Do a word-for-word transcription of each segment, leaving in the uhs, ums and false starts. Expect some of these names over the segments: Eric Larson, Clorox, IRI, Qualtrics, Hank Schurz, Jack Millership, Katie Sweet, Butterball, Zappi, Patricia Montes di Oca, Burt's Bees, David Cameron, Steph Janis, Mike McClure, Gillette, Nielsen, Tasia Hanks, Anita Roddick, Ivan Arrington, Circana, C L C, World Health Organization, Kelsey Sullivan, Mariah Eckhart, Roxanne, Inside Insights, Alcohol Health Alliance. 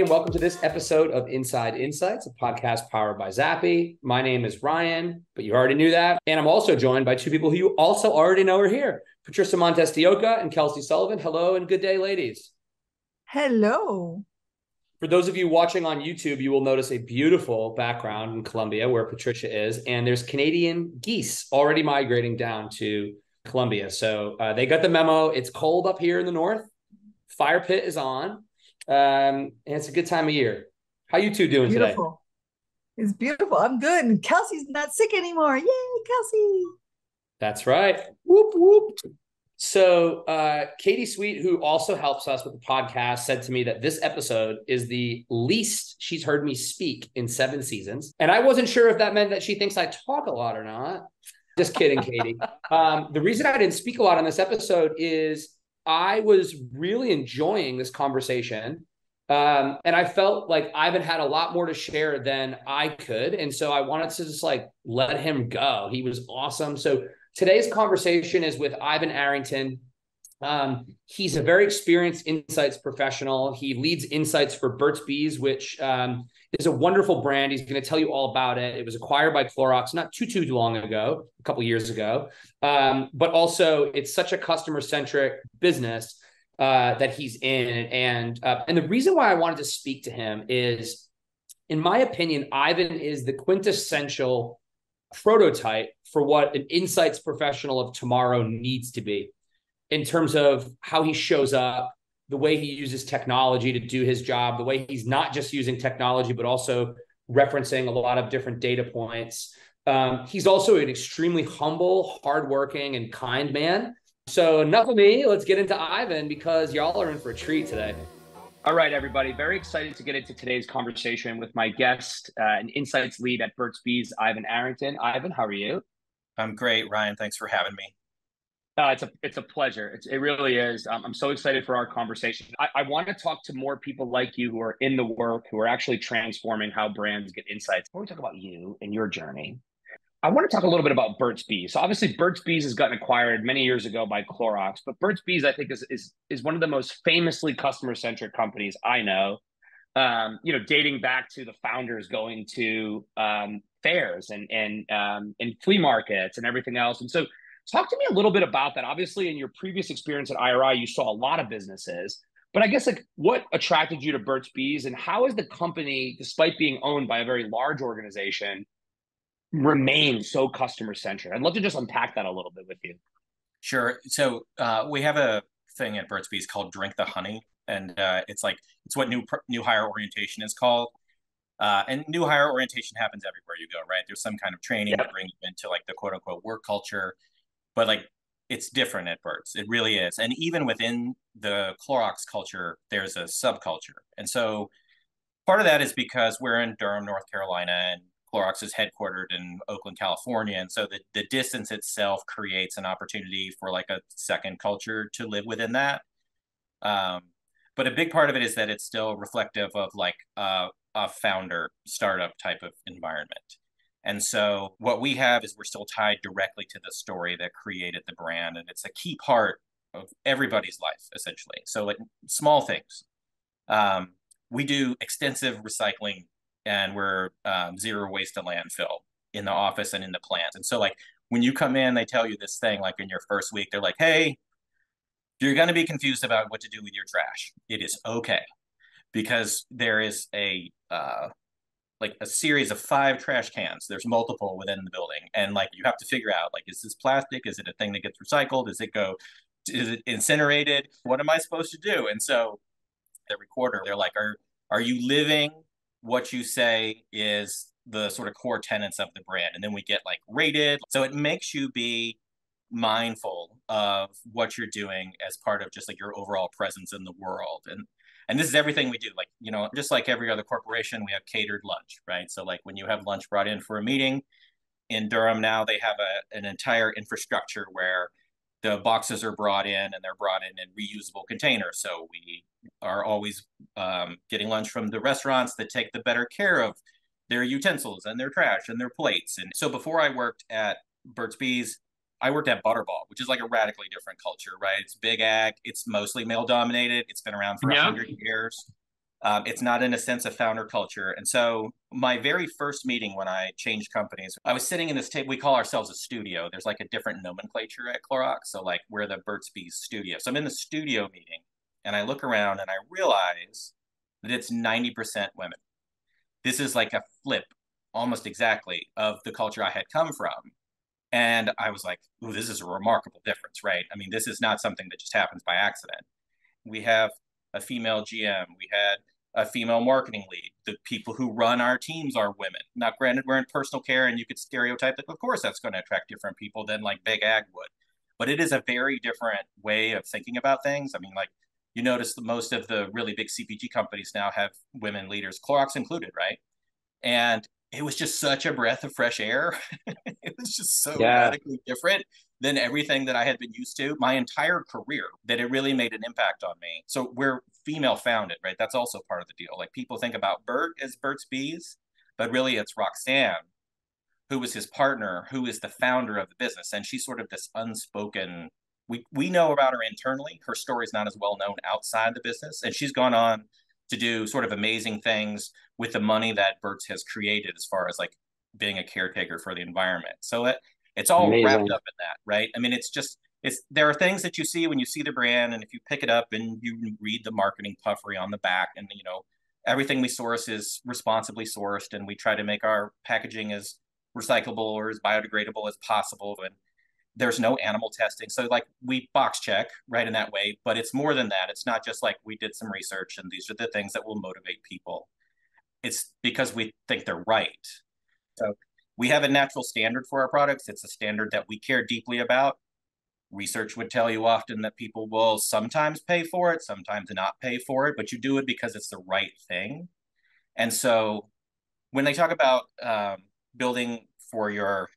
everybody, and welcome to this episode of Inside Insights, a podcast powered by Zappi. My name is Ryan, but you already knew that. And I'm also joined by two people who you also already know are here, Patricia Montes di Oca and Kelsey Sullivan. Hello and good day, ladies. Hello. For those of you watching on YouTube, you will notice a beautiful background in Colombia where Patricia is, and there's Canadian geese already migrating down to Colombia. So uh, they got the memo. It's cold up here in the north. Fire pit is on. Um, and it's a good time of year. How you two doing beautiful. Today? It's beautiful. I'm good. And Kelsey's not sick anymore. Yay, Kelsey. That's right. Whoop, whoop. So uh, Katie Sweet, who also helps us with the podcast, said to me that this episode is the least she's heard me speak in seven seasons. And I wasn't sure if that meant that she thinks I talk a lot or not. Just kidding, Katie. Um, the reason I didn't speak a lot on this episode is I was really enjoying this conversation, um, and I felt like Ivan had a lot more to share than I could, and so I wanted to just like let him go. He was awesome. So today's conversation is with Ivan Arrington. Um, he's a very experienced insights professional. He leads insights for Burt's Bees, which um, is a wonderful brand. He's going to tell you all about it. It was acquired by Clorox not too, too long ago, a couple years ago. Um, but also, it's such a customer-centric business uh, that he's in. And, uh, and the reason why I wanted to speak to him is, in my opinion, Ivan is the quintessential prototype for what an insights professional of tomorrow needs to be, in terms of how he shows up, the way he uses technology to do his job, the way he's not just using technology, but also referencing a lot of different data points. Um, he's also an extremely humble, hardworking, and kind man. So enough of me, let's get into Ivan, because y'all are in for a treat today. All right, everybody. Very excited to get into today's conversation with my guest, uh, an insights lead at Burt's Bees, Ivan Arrington. Ivan, how are you? I'm great, Ryan. Thanks for having me. Uh, it's a it's a pleasure. It's, it really is. Um, I'm so excited for our conversation. I, I want to talk to more people like you who are in the work, who are actually transforming how brands get insights. Before we talk about you and your journey, I want to talk a little bit about Burt's Bees. So obviously, Burt's Bees has gotten acquired many years ago by Clorox, but Burt's Bees, I think, is is is one of the most famously customer-centric companies I know. Um, you know, dating back to the founders going to um, fairs and and um, and flea markets and everything else, and so. Talk to me a little bit about that. Obviously, in your previous experience at I R I, you saw a lot of businesses, but I guess like what attracted you to Burt's Bees, and how has the company, despite being owned by a very large organization, remained so customer-centric? I'd love to just unpack that a little bit with you. Sure. So uh, we have a thing at Burt's Bees called Drink the Honey, and uh, it's like it's what new new hire orientation is called. Uh, and new hire orientation happens everywhere you go, right? There's some kind of training yep. to bring you into like the quote-unquote work culture. But like, it's different at Burt's. It really is. And even within the Clorox culture, there's a subculture. And so part of that is because we're in Durham, North Carolina, and Clorox is headquartered in Oakland, California. And so the, the distance itself creates an opportunity for like a second culture to live within that. Um, but a big part of it is that it's still reflective of like a, a founder startup type of environment. And so what we have is we're still tied directly to the story that created the brand. And it's a key part of everybody's life, essentially. So like small things. Um, we do extensive recycling, and we're um, zero waste to landfill in the office and in the plant. And so like when you come in, they tell you this thing, like in your first week, they're like, hey, you're going to be confused about what to do with your trash. It is okay, because there is a... Uh, like a series of five trash cans. There's multiple within the building. And like, you have to figure out, like, is this plastic? Is it a thing that gets recycled? Does it go, is it incinerated? What am I supposed to do? And so every quarter they're like, are, are you living what you say is the sort of core tenets of the brand? And then we get like rated. So it makes you be mindful of what you're doing as part of just like your overall presence in the world. And And this is everything we do. Like, you know, just like every other corporation, we have catered lunch, right? So like when you have lunch brought in for a meeting in Durham now, they have a, an entire infrastructure where the boxes are brought in, and they're brought in in reusable containers. So we are always um, getting lunch from the restaurants that take the better care of their utensils and their trash and their plates. And so before I worked at Burt's Bees, I worked at Butterball, which is like a radically different culture, right? It's big ag. It's mostly male dominated. It's been around for a yeah. hundred years. Um, it's not, in a sense, a founder culture. And so my very first meeting when I changed companies, I was sitting in this table. We call ourselves a studio. There's like a different nomenclature at Clorox. So like we're the Burt's Bees studio. So I'm in the studio meeting and I look around and I realize that it's ninety percent women. This is like a flip almost exactly of the culture I had come from. And I was like, ooh, this is a remarkable difference, right? I mean, this is not something that just happens by accident. We have a female G M. We had a female marketing lead. The people who run our teams are women. Now, granted, we're in personal care and you could stereotype that, of course, that's going to attract different people than like Big Ag would. But it is a very different way of thinking about things. I mean, like you notice that most of the really big C P G companies now have women leaders, Clorox included, right? And it was just such a breath of fresh air. It was just so yeah. radically different than everything that I had been used to my entire career that it really made an impact on me. So we're female founded, right? That's also part of the deal. Like people think about Burt as Burt's Bees, but really it's Roxanne, who was his partner, who is the founder of the business. And she's sort of this unspoken, we, we know about her internally. Her story is not as well known outside the business. And she's gone on to do sort of amazing things with the money that Burt's has created as far as like being a caretaker for the environment. So it, it's all amazing. Wrapped up in that, right? I mean, it's just, it's there are things that you see when you see the brand, and if you pick it up and you read the marketing puffery on the back, and you know, everything we source is responsibly sourced, and we try to make our packaging as recyclable or as biodegradable as possible. And there's no animal testing. So like we box check, right, in that way, but it's more than that. It's not just like we did some research and these are the things that will motivate people. It's because we think they're right. So we have a natural standard for our products. It's a standard that we care deeply about. Research would tell you often that people will sometimes pay for it, sometimes not pay for it, but you do it because it's the right thing. And so when they talk about um, building for your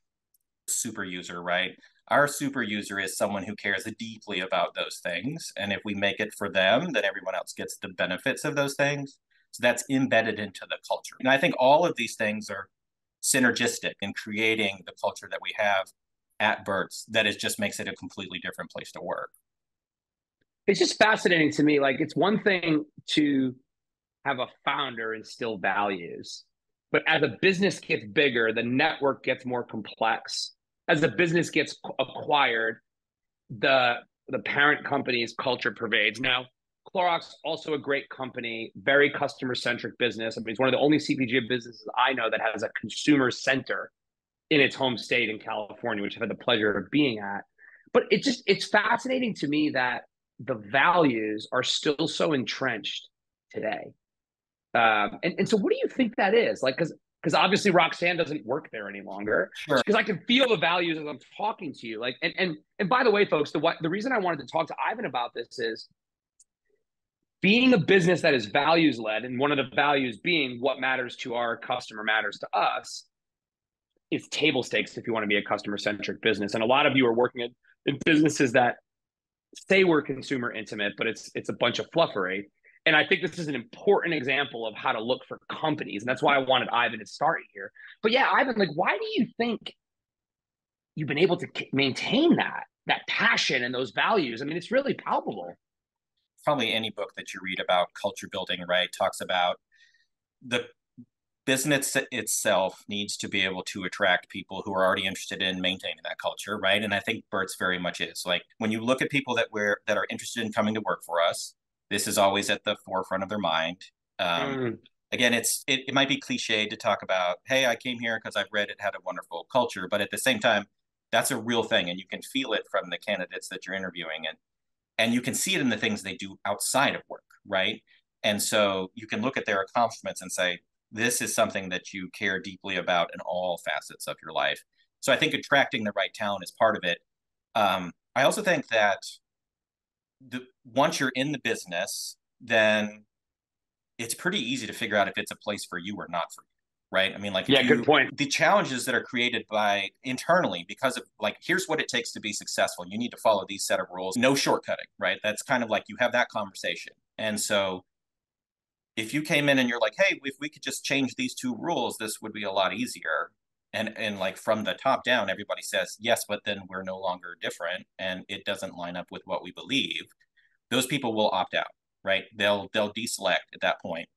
super user, right? Our super user is someone who cares deeply about those things. And if we make it for them, then everyone else gets the benefits of those things. So that's embedded into the culture. And I think all of these things are synergistic in creating the culture that we have at Burt's that is just makes it a completely different place to work. It's just fascinating to me. Like it's one thing to have a founder instill values, but as a business gets bigger, the network gets more complex. As the business gets acquired, the the parent company's culture pervades. Now, Clorox, also a great company, very customer-centric business. I mean, it's one of the only C P G businesses I know that has a consumer center in its home state in California, which I've had the pleasure of being at. But it just it's fascinating to me that the values are still so entrenched today. Um, and, and so what do you think that is? Like, because Because obviously Roxanne doesn't work there any longer. Because sure. I can feel the values as I'm talking to you. Like, and and and by the way, folks, the the reason I wanted to talk to Ivan about this is being a business that is values led, and one of the values being what matters to our customer matters to us, is table stakes if you want to be a customer centric business. And a lot of you are working in, in businesses that say we're consumer intimate, but it's it's a bunch of fluffery. And I think this is an important example of how to look for companies. And that's why I wanted Ivan to start here. But yeah, Ivan, like, why do you think you've been able to maintain that, that passion and those values? I mean, it's really palpable. Probably any book that you read about culture building, right, talks about the business itself needs to be able to attract people who are already interested in maintaining that culture, right? And I think Burt's very much is. Like, when you look at people that we're, that are interested in coming to work for us, this is always at the forefront of their mind. Um, mm. Again, it's it, it might be cliched to talk about, hey, I came here because I've read it had a wonderful culture. But at the same time, that's a real thing. And you can feel it from the candidates that you're interviewing. And, and you can see it in the things they do outside of work, right? And so you can look at their accomplishments and say, this is something that you care deeply about in all facets of your life. So I think attracting the right talent is part of it. Um, I also think that The, once you're in the business, then it's pretty easy to figure out if it's a place for you or not for you, right? I mean, like, yeah, you, good point. The challenges that are created by internally because of like, here's what it takes to be successful. You need to follow these set of rules, no shortcutting, right? That's kind of like you have that conversation. And so if you came in and you're like, hey, if we could just change these two rules, this would be a lot easier. And, and like from the top down, everybody says, yes, but then we're no longer different and it doesn't line up with what we believe. Those people will opt out, right? They'll, they'll deselect at that point.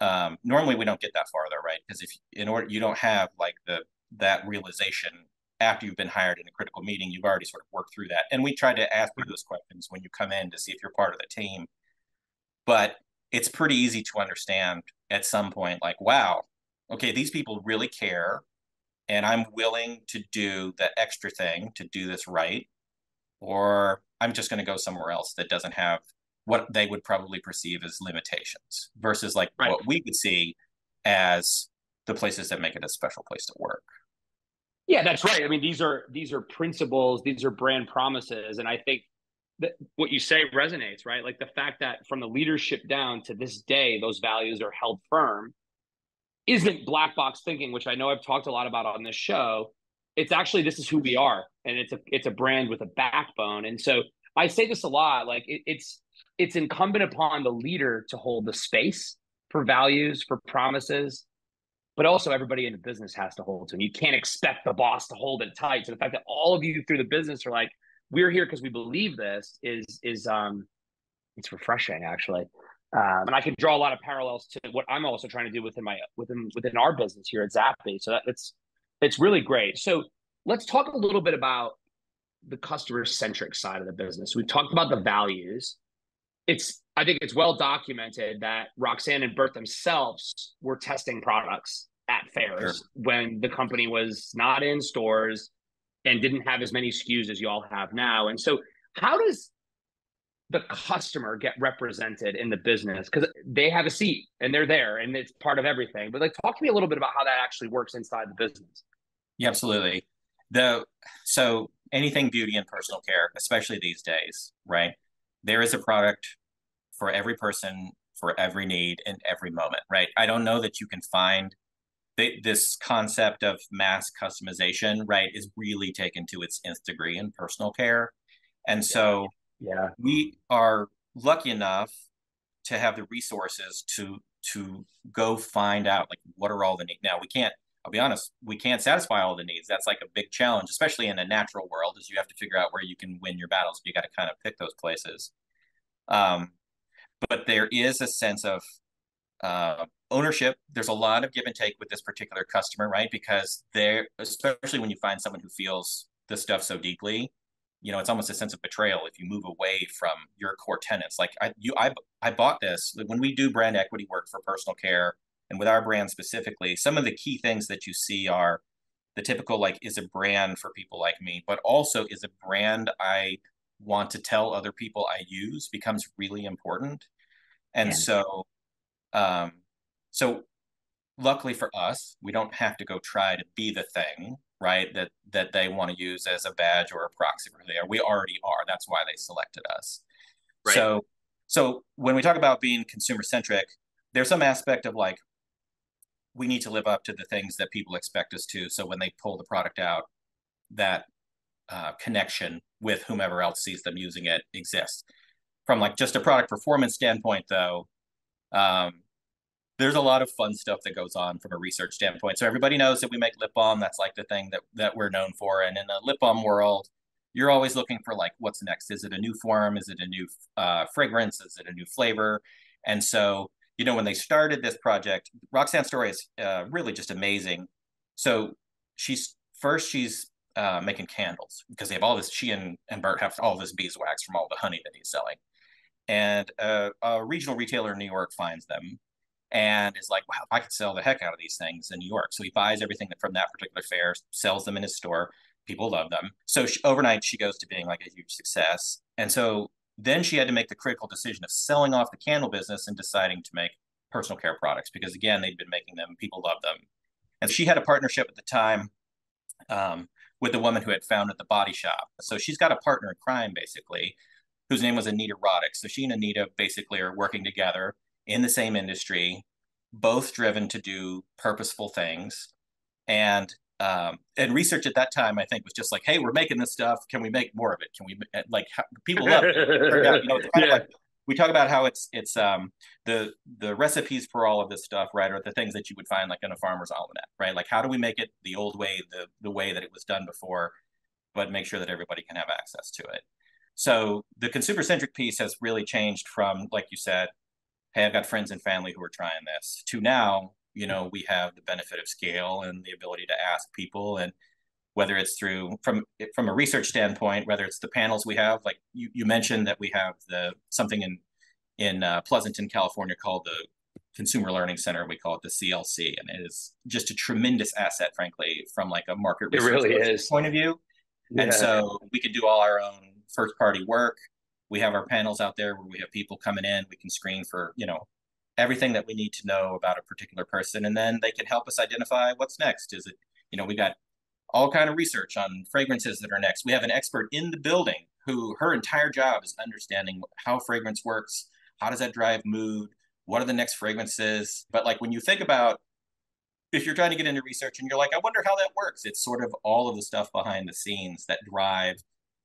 um, normally we don't get that far though, right? Because if in order you don't have like the that realization after you've been hired in a critical meeting, you've already sort of worked through that. And we tried to ask you those questions when you come in to see if you're part of the team. But it's pretty easy to understand at some point, like, wow, okay, these people really care, and I'm willing to do the extra thing to do this right, or I'm just going to go somewhere else that doesn't have what they would probably perceive as limitations versus like right. what we would see as the places that make it a special place to work. Yeah, that's right. I mean, these are these are principles, these are brand promises, and I think that what you say resonates, right? Like the fact that from the leadership down to this day, those values are held firm isn't black box thinking, which I know I've talked a lot about on this show. It's actually, this is who we are, and it's a it's a brand with a backbone. And so I say this a lot, like it, it's it's incumbent upon the leader to hold the space for values, for promises. But also everybody in the business has to hold to them. You can't expect the boss to hold it tight. So the fact that all of you through the business are like, we're here because we believe this is, is um, it's refreshing actually. Um, and I can draw a lot of parallels to what I'm also trying to do within my, within, within our business here at Zappi. So that, that's, it's really great. So let's talk a little bit about the customer centric side of the business. We've talked about the values. It's, I think it's well documented that Roxanne and Burt themselves were testing products at fairs sure. when the company was not in stores and didn't have as many S K Us as y'all have now. And so how does the customer get represented in the business? Because they have a seat and they're there and it's part of everything. But like, talk to me a little bit about how that actually works inside the business. Yeah, absolutely. The, so anything beauty and personal care, especially these days, right? There is a product for every person, for every need, and every moment, right? I don't know that you can find they, this concept of mass customization, right, is really taken to its nth degree in personal care. And so yeah. we are lucky enough to have the resources to to go find out, like, what are all the needs? Now, we can't, I'll be honest, we can't satisfy all the needs. That's like a big challenge, especially in a natural world, is you have to figure out where you can win your battles. You got to kind of pick those places. Um, but there is a sense of uh, ownership. There's a lot of give and take with this particular customer, right? Because they're, especially when you find someone who feels this stuff so deeply, you know, it's almost a sense of betrayal if you move away from your core tenets. Like I, you, I, I bought this. When we do brand equity work for personal care, and with our brand specifically, some of the key things that you see are the typical, like, is a brand for people like me, but also is a brand I want to tell other people I use becomes really important. And yeah. so, um, so luckily for us, we don't have to go try to be the thing, right, that that they want to use as a badge or a proxy for there. We already are. That's why they selected us. Right. So, so when we talk about being consumer centric, there's some aspect of like, we need to live up to the things that people expect us to. So when they pull the product out, that uh, connection with whomever else sees them using it exists. From like just a product performance standpoint, though, um, there's a lot of fun stuff that goes on from a research standpoint. So everybody knows that we make lip balm. That's like the thing that, that we're known for. And in the lip balm world, you're always looking for like, what's next? Is it a new form? Is it a new uh, fragrance? Is it a new flavor? And so, you know, when they started this project, Roxanne's story is uh, really just amazing. So she's first, she's uh, making candles because they have all this, she and, and Bert have all this beeswax from all the honey that he's selling. And uh, a regional retailer in New York finds them and is like, wow, I could sell the heck out of these things in New York. So he buys everything that from that particular fair, sells them in his store. People love them. So she, overnight, she goes to being like a huge success. And so then she had to make the critical decision of selling off the candle business and deciding to make personal care products because, again, they'd been making them. People loved them. And she had a partnership at the time um, with the woman who had founded the Body Shop. So she's got a partner in crime, basically, whose name was Anita Roddick. So she and Anita basically are working together in the same industry, both driven to do purposeful things. And Um, and research at that time, I think, was just like, hey, we're making this stuff. Can we make more of it? Can we, like, how, people love it. You know, it's kind yeah. of like, we talk about how it's it's um, the the recipes for all of this stuff, right, or the things that you would find, like, in a farmer's almanac, right? Like, how do we make it the old way, the, the way that it was done before, but make sure that everybody can have access to it? So the consumer-centric piece has really changed from, like you said, hey, I've got friends and family who are trying this, to now, you know, we have the benefit of scale and the ability to ask people. And whether it's through, from from a research standpoint, whether it's the panels we have, like you, you mentioned that we have the something in in uh, Pleasanton, California called the Consumer Learning Center. We call it the C L C, and it is just a tremendous asset, frankly, from like a market research really is. point of view. Yeah. And so we could do all our own first party work. We have our panels out there where we have people coming in. We can screen for, you know, everything that we need to know about a particular person, and then they can help us identify what's next. Is it, you know, we got all kind of research on fragrances that are next. We have an expert in the building who her entire job is understanding how fragrance works. How does that drive mood? What are the next fragrances? But like when you think about, if you're trying to get into research and you're like, I wonder how that works. It's sort of all of the stuff behind the scenes that drive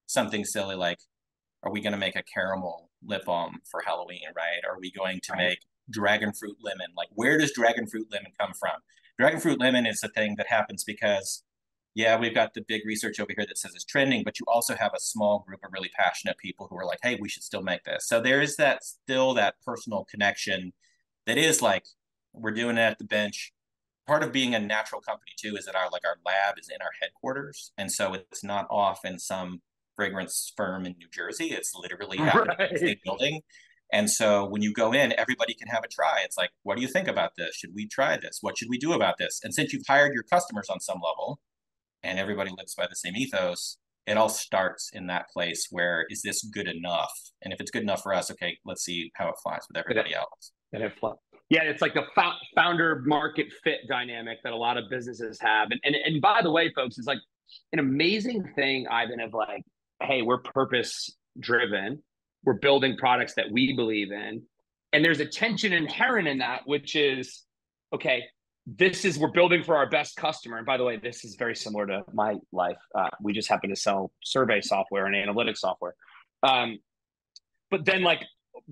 something silly. Like, are we going to make a caramel lip balm for Halloween, right? Are we going to make dragon fruit lemon? Like, where does dragon fruit lemon come from? Dragon fruit lemon is the thing that happens because yeah, we've got the big research over here that says it's trending, but you also have a small group of really passionate people who are like, hey, we should still make this. So there is that still that personal connection that is like, we're doing it at the bench. Part of being a natural company too is that our, like our lab is in our headquarters. And so it's not off in some fragrance firm in New Jersey. It's literally happening right. in the state building. And so when you go in, everybody can have a try. It's like, what do you think about this? Should we try this? What should we do about this? And since you've hired your customers on some level, and everybody lives by the same ethos, it all starts in that place where, is this good enough? And if it's good enough for us, okay, let's see how it flies with everybody it, else. It, it flies. Yeah, it's like the fo- founder market fit dynamic that a lot of businesses have. And, and and by the way, folks, it's like an amazing thing, Ivan, of like, hey, we're purpose driven. We're building products that we believe in. And there's a tension inherent in that, which is, okay, this is, we're building for our best customer. And by the way, this is very similar to my life. Uh, we just happen to sell survey software and analytics software. Um, but then like,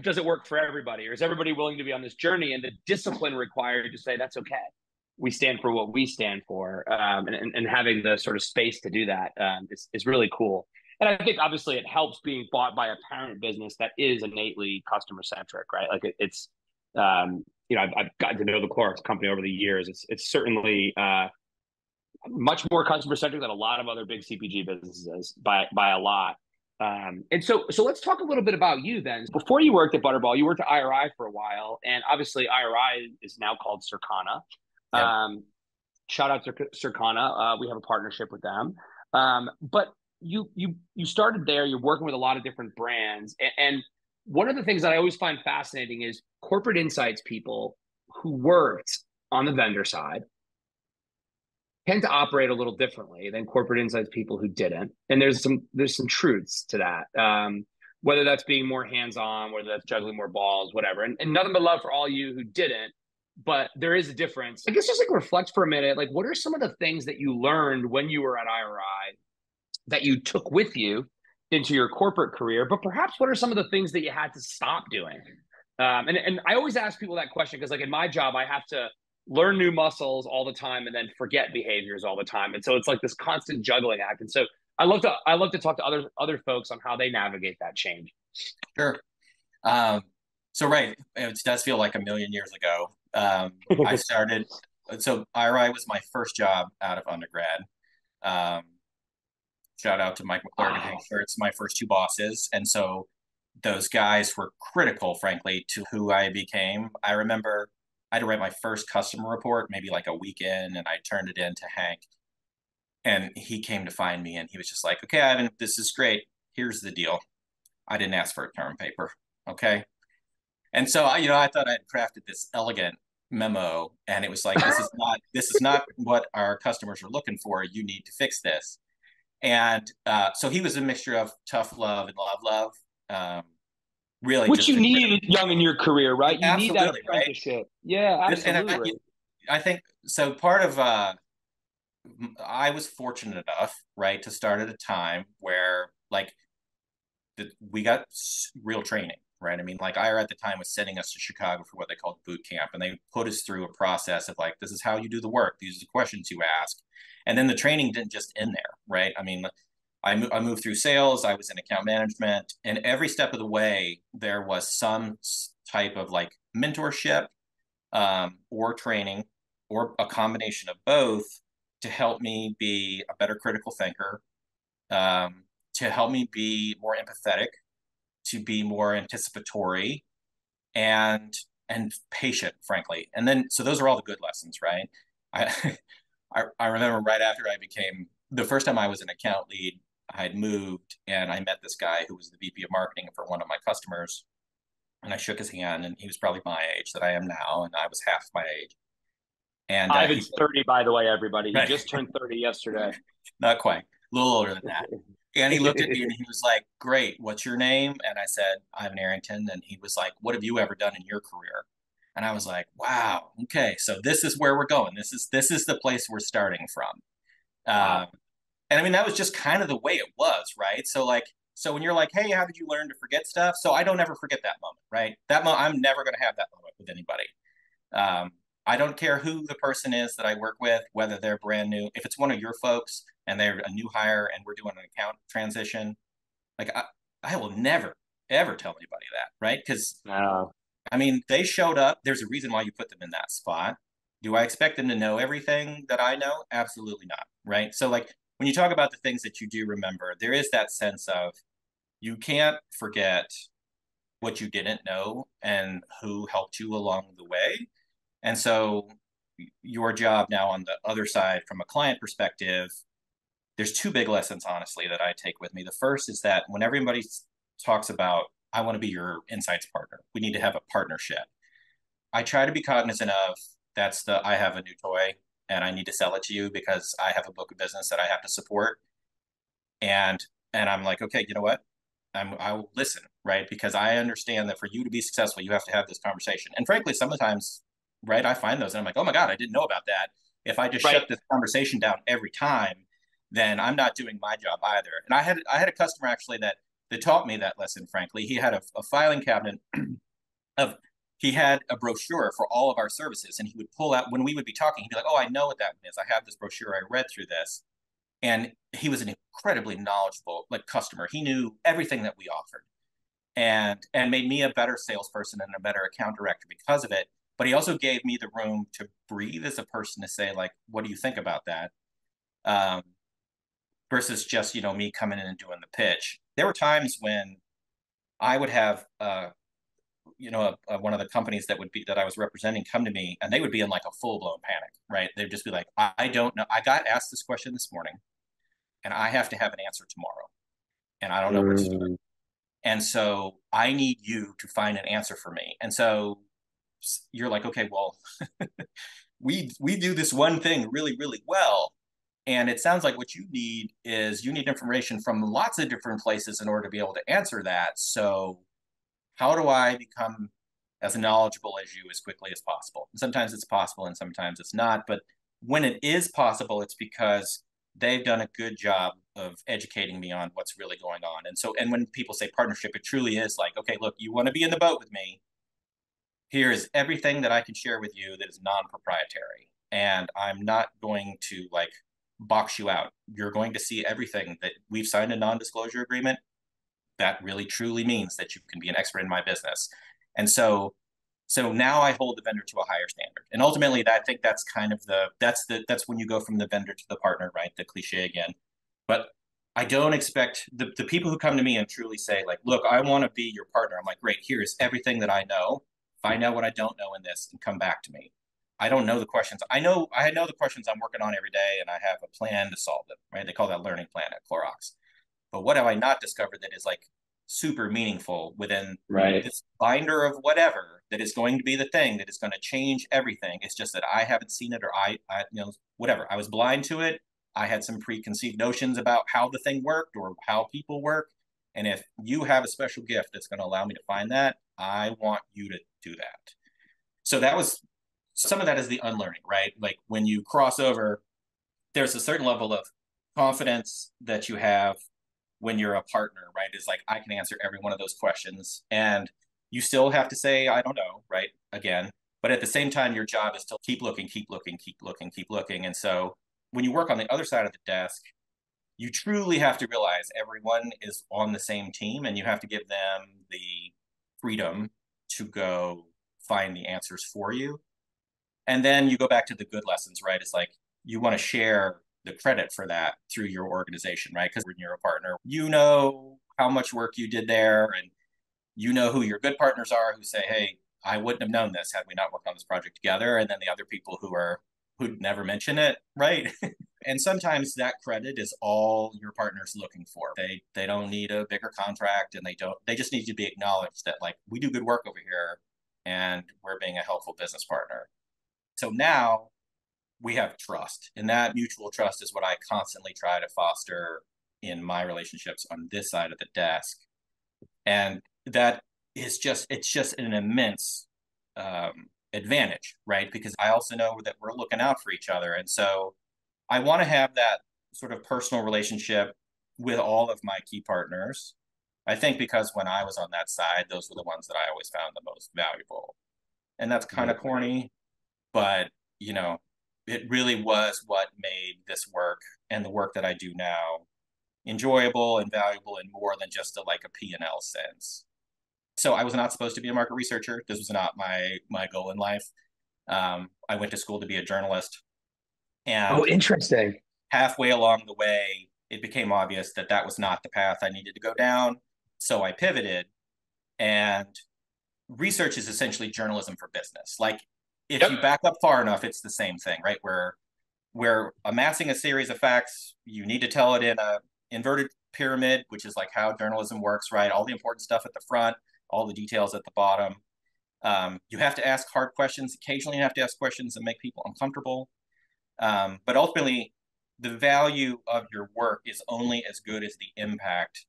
does it work for everybody? Or is everybody willing to be on this journey? And the discipline required to say, that's okay. We stand for what we stand for. Um, and, and, and having the sort of space to do that um, is, is really cool. And I think obviously it helps being bought by a parent business that is innately customer centric, right? Like it, it's, um, you know, I've, I've gotten to know the Clorox company over the years. It's it's certainly uh, much more customer centric than a lot of other big C P G businesses by by a lot. Um, and so so let's talk a little bit about you then. Before you worked at Butterball, you worked at I R I for a while, and obviously I R I is now called Circana. Yeah. Um, shout out to Circana. Uh, we have a partnership with them. Um, but you you you started there. You're working with a lot of different brands, and, and one of the things that I always find fascinating is corporate insights people who worked on the vendor side tend to operate a little differently than corporate insights people who didn't. And there's some there's some truths to that, um, whether that's being more hands-on, whether that's juggling more balls, whatever. And, and nothing but love for all you who didn't, but there is a difference. I guess just like reflect for a minute, like what are some of the things that you learned when you were at I R I that you took with you into your corporate career, but perhaps what are some of the things that you had to stop doing? Um, and, and I always ask people that question because like in my job, I have to learn new muscles all the time and then forget behaviors all the time. And so it's like this constant juggling act. And so I love to I love to talk to other other folks on how they navigate that change. Sure. Um, so right, it does feel like a million years ago. Um, I started, so I R I was my first job out of undergrad. Um, Shout out to Mike McClure and Hank Schurz, my first two bosses. And so those guys were critical, frankly, to who I became. I remember I had to write my first customer report, maybe like a week in, and I turned it in to Hank. And he came to find me and he was just like, okay, Ivan, this is great. Here's the deal. I didn't ask for a term paper. Okay. And so I, you know, I thought I'd crafted this elegant memo. And it was like, this is not, this is not what our customers are looking for. You need to fix this. And uh, so he was a mixture of tough love and love, love, um, really. Which you need young in your career, right? You absolutely, need that apprenticeship. Right? Yeah, absolutely. And I, I think, so part of, uh, I was fortunate enough, right, to start at a time where like the, we got real training, right? I mean, like I R at the time was sending us to Chicago for what they called boot camp. And they put us through a process of like, this is how you do the work. These are the questions you ask. And then the training didn't just end there, right? I mean, I, mo- I moved through sales, I was in account management, and every step of the way, there was some type of like mentorship um, or training or a combination of both to help me be a better critical thinker, um, to help me be more empathetic, to be more anticipatory and and patient, frankly. And then, so those are all the good lessons, right? I I, I remember right after I became, the first time I was an account lead, I had moved and I met this guy who was the V P of marketing for one of my customers. And I shook his hand, and he was probably my age that I am now. And I was half my age. And uh, Ivan's thirty, by the way, everybody. He right. just turned thirty yesterday. Not quite. A little older than that. And he looked at me and he was like, great, what's your name? And I said, Ivan Arrington. And he was like, what have you ever done in your career? And I was like, wow, okay, so this is where we're going. This is this is the place we're starting from. Wow. Um, and I mean, that was just kind of the way it was, right? So like, so when you're like, hey, how did you learn to forget stuff? So I don't ever forget that moment, right? That mo- I'm never going to have that moment with anybody. Um, I don't care who the person is that I work with, whether they're brand new. If it's one of your folks and they're a new hire and we're doing an account transition, like I, I will never, ever tell anybody that, right? Because, uh, I mean, they showed up. There's a reason why you put them in that spot. Do I expect them to know everything that I know? Absolutely not, right? So like when you talk about the things that you do remember, there is that sense of you can't forget what you didn't know and who helped you along the way. And so your job now on the other side from a client perspective, there's two big lessons, honestly, that I take with me. The first is that when everybody talks about, I want to be your insights partner, we need to have a partnership, I try to be cognizant of that's the, I have a new toy and I need to sell it to you because I have a book of business that I have to support. And, and I'm like, okay, you know what? I'm, I will listen, right? Because I understand that for you to be successful, you have to have this conversation. And frankly, sometimes, right, I find those and I'm like, oh my God, I didn't know about that. If I just right. shut this conversation down every time, then I'm not doing my job either. And I had I had a customer actually that that taught me that lesson, frankly. He had a, a filing cabinet of, he had a brochure for all of our services, and he would pull out, when we would be talking, he'd be like, oh, I know what that one is. I have this brochure. I read through this. And he was an incredibly knowledgeable like customer. He knew everything that we offered and and made me a better salesperson and a better account director because of it. But he also gave me the room to breathe as a person to say, like, what do you think about that? Um, versus just, you know, me coming in and doing the pitch. There were times when I would have, uh, you know, a, a, one of the companies that would be that I was representing come to me, and they would be in like a full blown panic, right? They'd just be like, I, I don't know. I got asked this question this morning, and I have to have an answer tomorrow, and I don't know what to do. And so I need you to find an answer for me. And so you're like, okay, well, we we do this one thing really, really well. And it sounds like what you need is you need information from lots of different places in order to be able to answer that. So how do I become as knowledgeable as you as quickly as possible? And sometimes it's possible and sometimes it's not. But when it is possible, it's because they've done a good job of educating me on what's really going on. And so, and when people say partnership, it truly is like, okay, look, you want to be in the boat with me. Here is everything that I can share with you that is non-proprietary. And I'm not going to like box you out. You're going to see everything that we've signed a non-disclosure agreement. That really truly means that you can be an expert in my business. And so, so now I hold the vendor to a higher standard. And ultimately I think that's kind of the, that's the, that's when you go from the vendor to the partner, right? The cliche again, but I don't expect the, the people who come to me and truly say like, look, I want to be your partner. I'm like, great, here is everything that I know. Find out what I don't know in this and come back to me. I don't know the questions. I know I know the questions I'm working on every day, and I have a plan to solve them, right? They call that learning plan at Clorox. But what have I not discovered that is like super meaningful within right. this binder of whatever that is going to be the thing that is going to change everything? It's just that I haven't seen it, or I, I, you know, whatever. I was blind to it. I had some preconceived notions about how the thing worked or how people work. And if you have a special gift that's going to allow me to find that, I want you to do that. So that was, some of that is the unlearning, right? Like when you cross over, there's a certain level of confidence that you have when you're a partner, right? It's like, I can answer every one of those questions. And you still have to say, I don't know, right? Again, but at the same time, your job is to keep looking, keep looking, keep looking, keep looking. And so when you work on the other side of the desk, you truly have to realize everyone is on the same team, and you have to give them the freedom to go find the answers for you. And then you go back to the good lessons, right? It's like, you want to share the credit for that through your organization, right? Because when you're a partner, you know how much work you did there, and you know who your good partners are who say, hey, I wouldn't have known this had we not worked on this project together. And then the other people who are, who'd never mention it, right? And sometimes that credit is all your partner's looking for. They they don't need a bigger contract, and they don't, they just need to be acknowledged that, like, we do good work over here and we're being a helpful business partner. So now we have trust, and that mutual trust is what I constantly try to foster in my relationships on this side of the desk. And that is just, it's just an immense um, advantage, right? Because I also know that we're looking out for each other. And so I want to have that sort of personal relationship with all of my key partners. I think because when I was on that side, those were the ones that I always found the most valuable. And that's kind of corny, but, you know, it really was what made this work and the work that I do now enjoyable and valuable, and more than just a, like a P and L sense. So I was not supposed to be a market researcher. This was not my my goal in life. Um, I went to school to be a journalist. And oh, interesting. Halfway along the way, it became obvious that that was not the path I needed to go down. So I pivoted. And research is essentially journalism for business. Like, if yep. you back up far enough, it's the same thing, right? We're, we're amassing a series of facts. You need to tell it in a inverted pyramid, which is like how journalism works, right? All the important stuff at the front, all the details at the bottom. Um, you have to ask hard questions. Occasionally you have to ask questions that make people uncomfortable. Um, but ultimately, the value of your work is only as good as the impact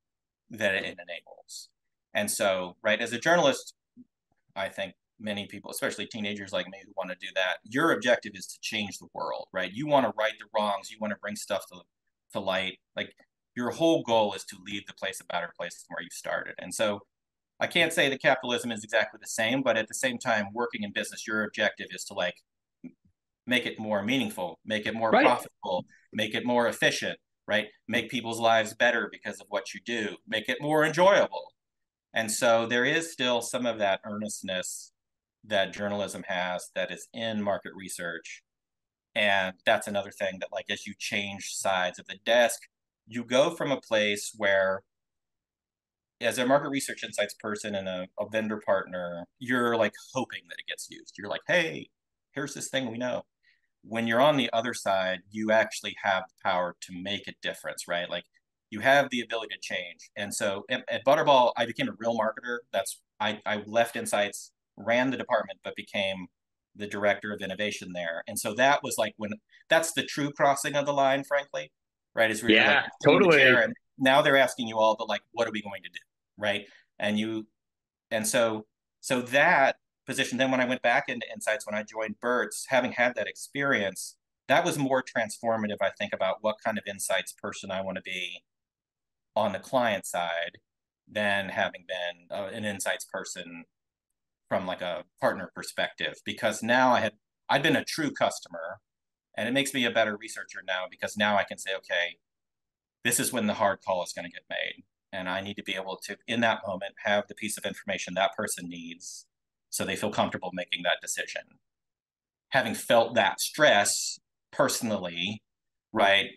that it enables. And so, right, as a journalist, I think many people, especially teenagers like me who want to do that, your objective is to change the world, right? You want to right the wrongs. You want to bring stuff to, to light. Like, your whole goal is to leave the place a better place than where you started. And so I can't say that capitalism is exactly the same, but at the same time, working in business, your objective is to, like, make it more meaningful, make it more right. profitable, make it more efficient, right? Make people's lives better because of what you do, make it more enjoyable. And so there is still some of that earnestness that journalism has that is in market research. And that's another thing that, like, as you change sides of the desk, you go from a place where, as a market research insights person and a, a vendor partner, you're like hoping that it gets used. You're like, hey, here's this thing we know. When you're on the other side, you actually have the power to make a difference, right? Like, you have the ability to change. And so at, at Butterball, I became a real marketer. That's, I, I left Insights, ran the department, but became the director of innovation there. And so that was like when, that's the true crossing of the line, frankly, right? Is where yeah, like, totally. And now they're asking you all, but like, what are we going to do, right? And you, and so, so that position, then when I went back into Insights, when I joined Burt's, having had that experience, that was more transformative, I think, about what kind of insights person I want to be on the client side than having been uh, an insights person from like a partner perspective, because now I had, I'd been a true customer. And it makes me a better researcher now, because now I can say, okay, this is when the hard call is going to get made. And I need to be able to, in that moment, have the piece of information that person needs so they feel comfortable making that decision. Having felt that stress personally, right,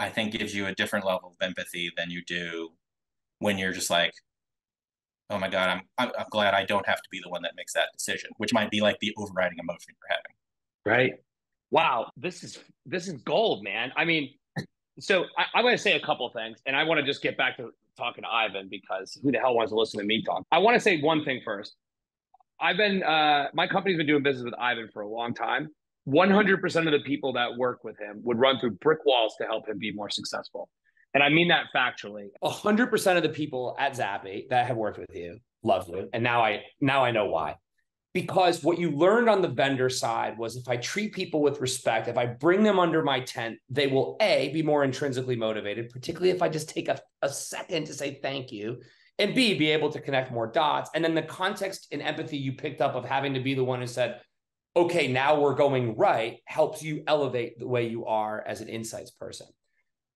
I think gives you a different level of empathy than you do when you're just like, oh my God, I'm, I'm, I'm glad I don't have to be the one that makes that decision, which might be like the overriding emotion you're having. Right. Wow, this is this is gold, man. I mean, so I, I'm going to say a couple of things, and I want to just get back to talking to Ivan, because who the hell wants to listen to me talk? I want to say one thing first. I've been, uh, my company's been doing business with Ivan for a long time. one hundred percent of the people that work with him would run through brick walls to help him be more successful. And I mean that factually. one hundred percent of the people at Zappi that have worked with you loved you. And now I now I know why. Because what you learned on the vendor side was, if I treat people with respect, if I bring them under my tent, they will A, be more intrinsically motivated, particularly if I just take a, a second to say thank you, and B, be able to connect more dots. And then the context and empathy you picked up of having to be the one who said, okay, now we're going right, helps you elevate the way you are as an insights person.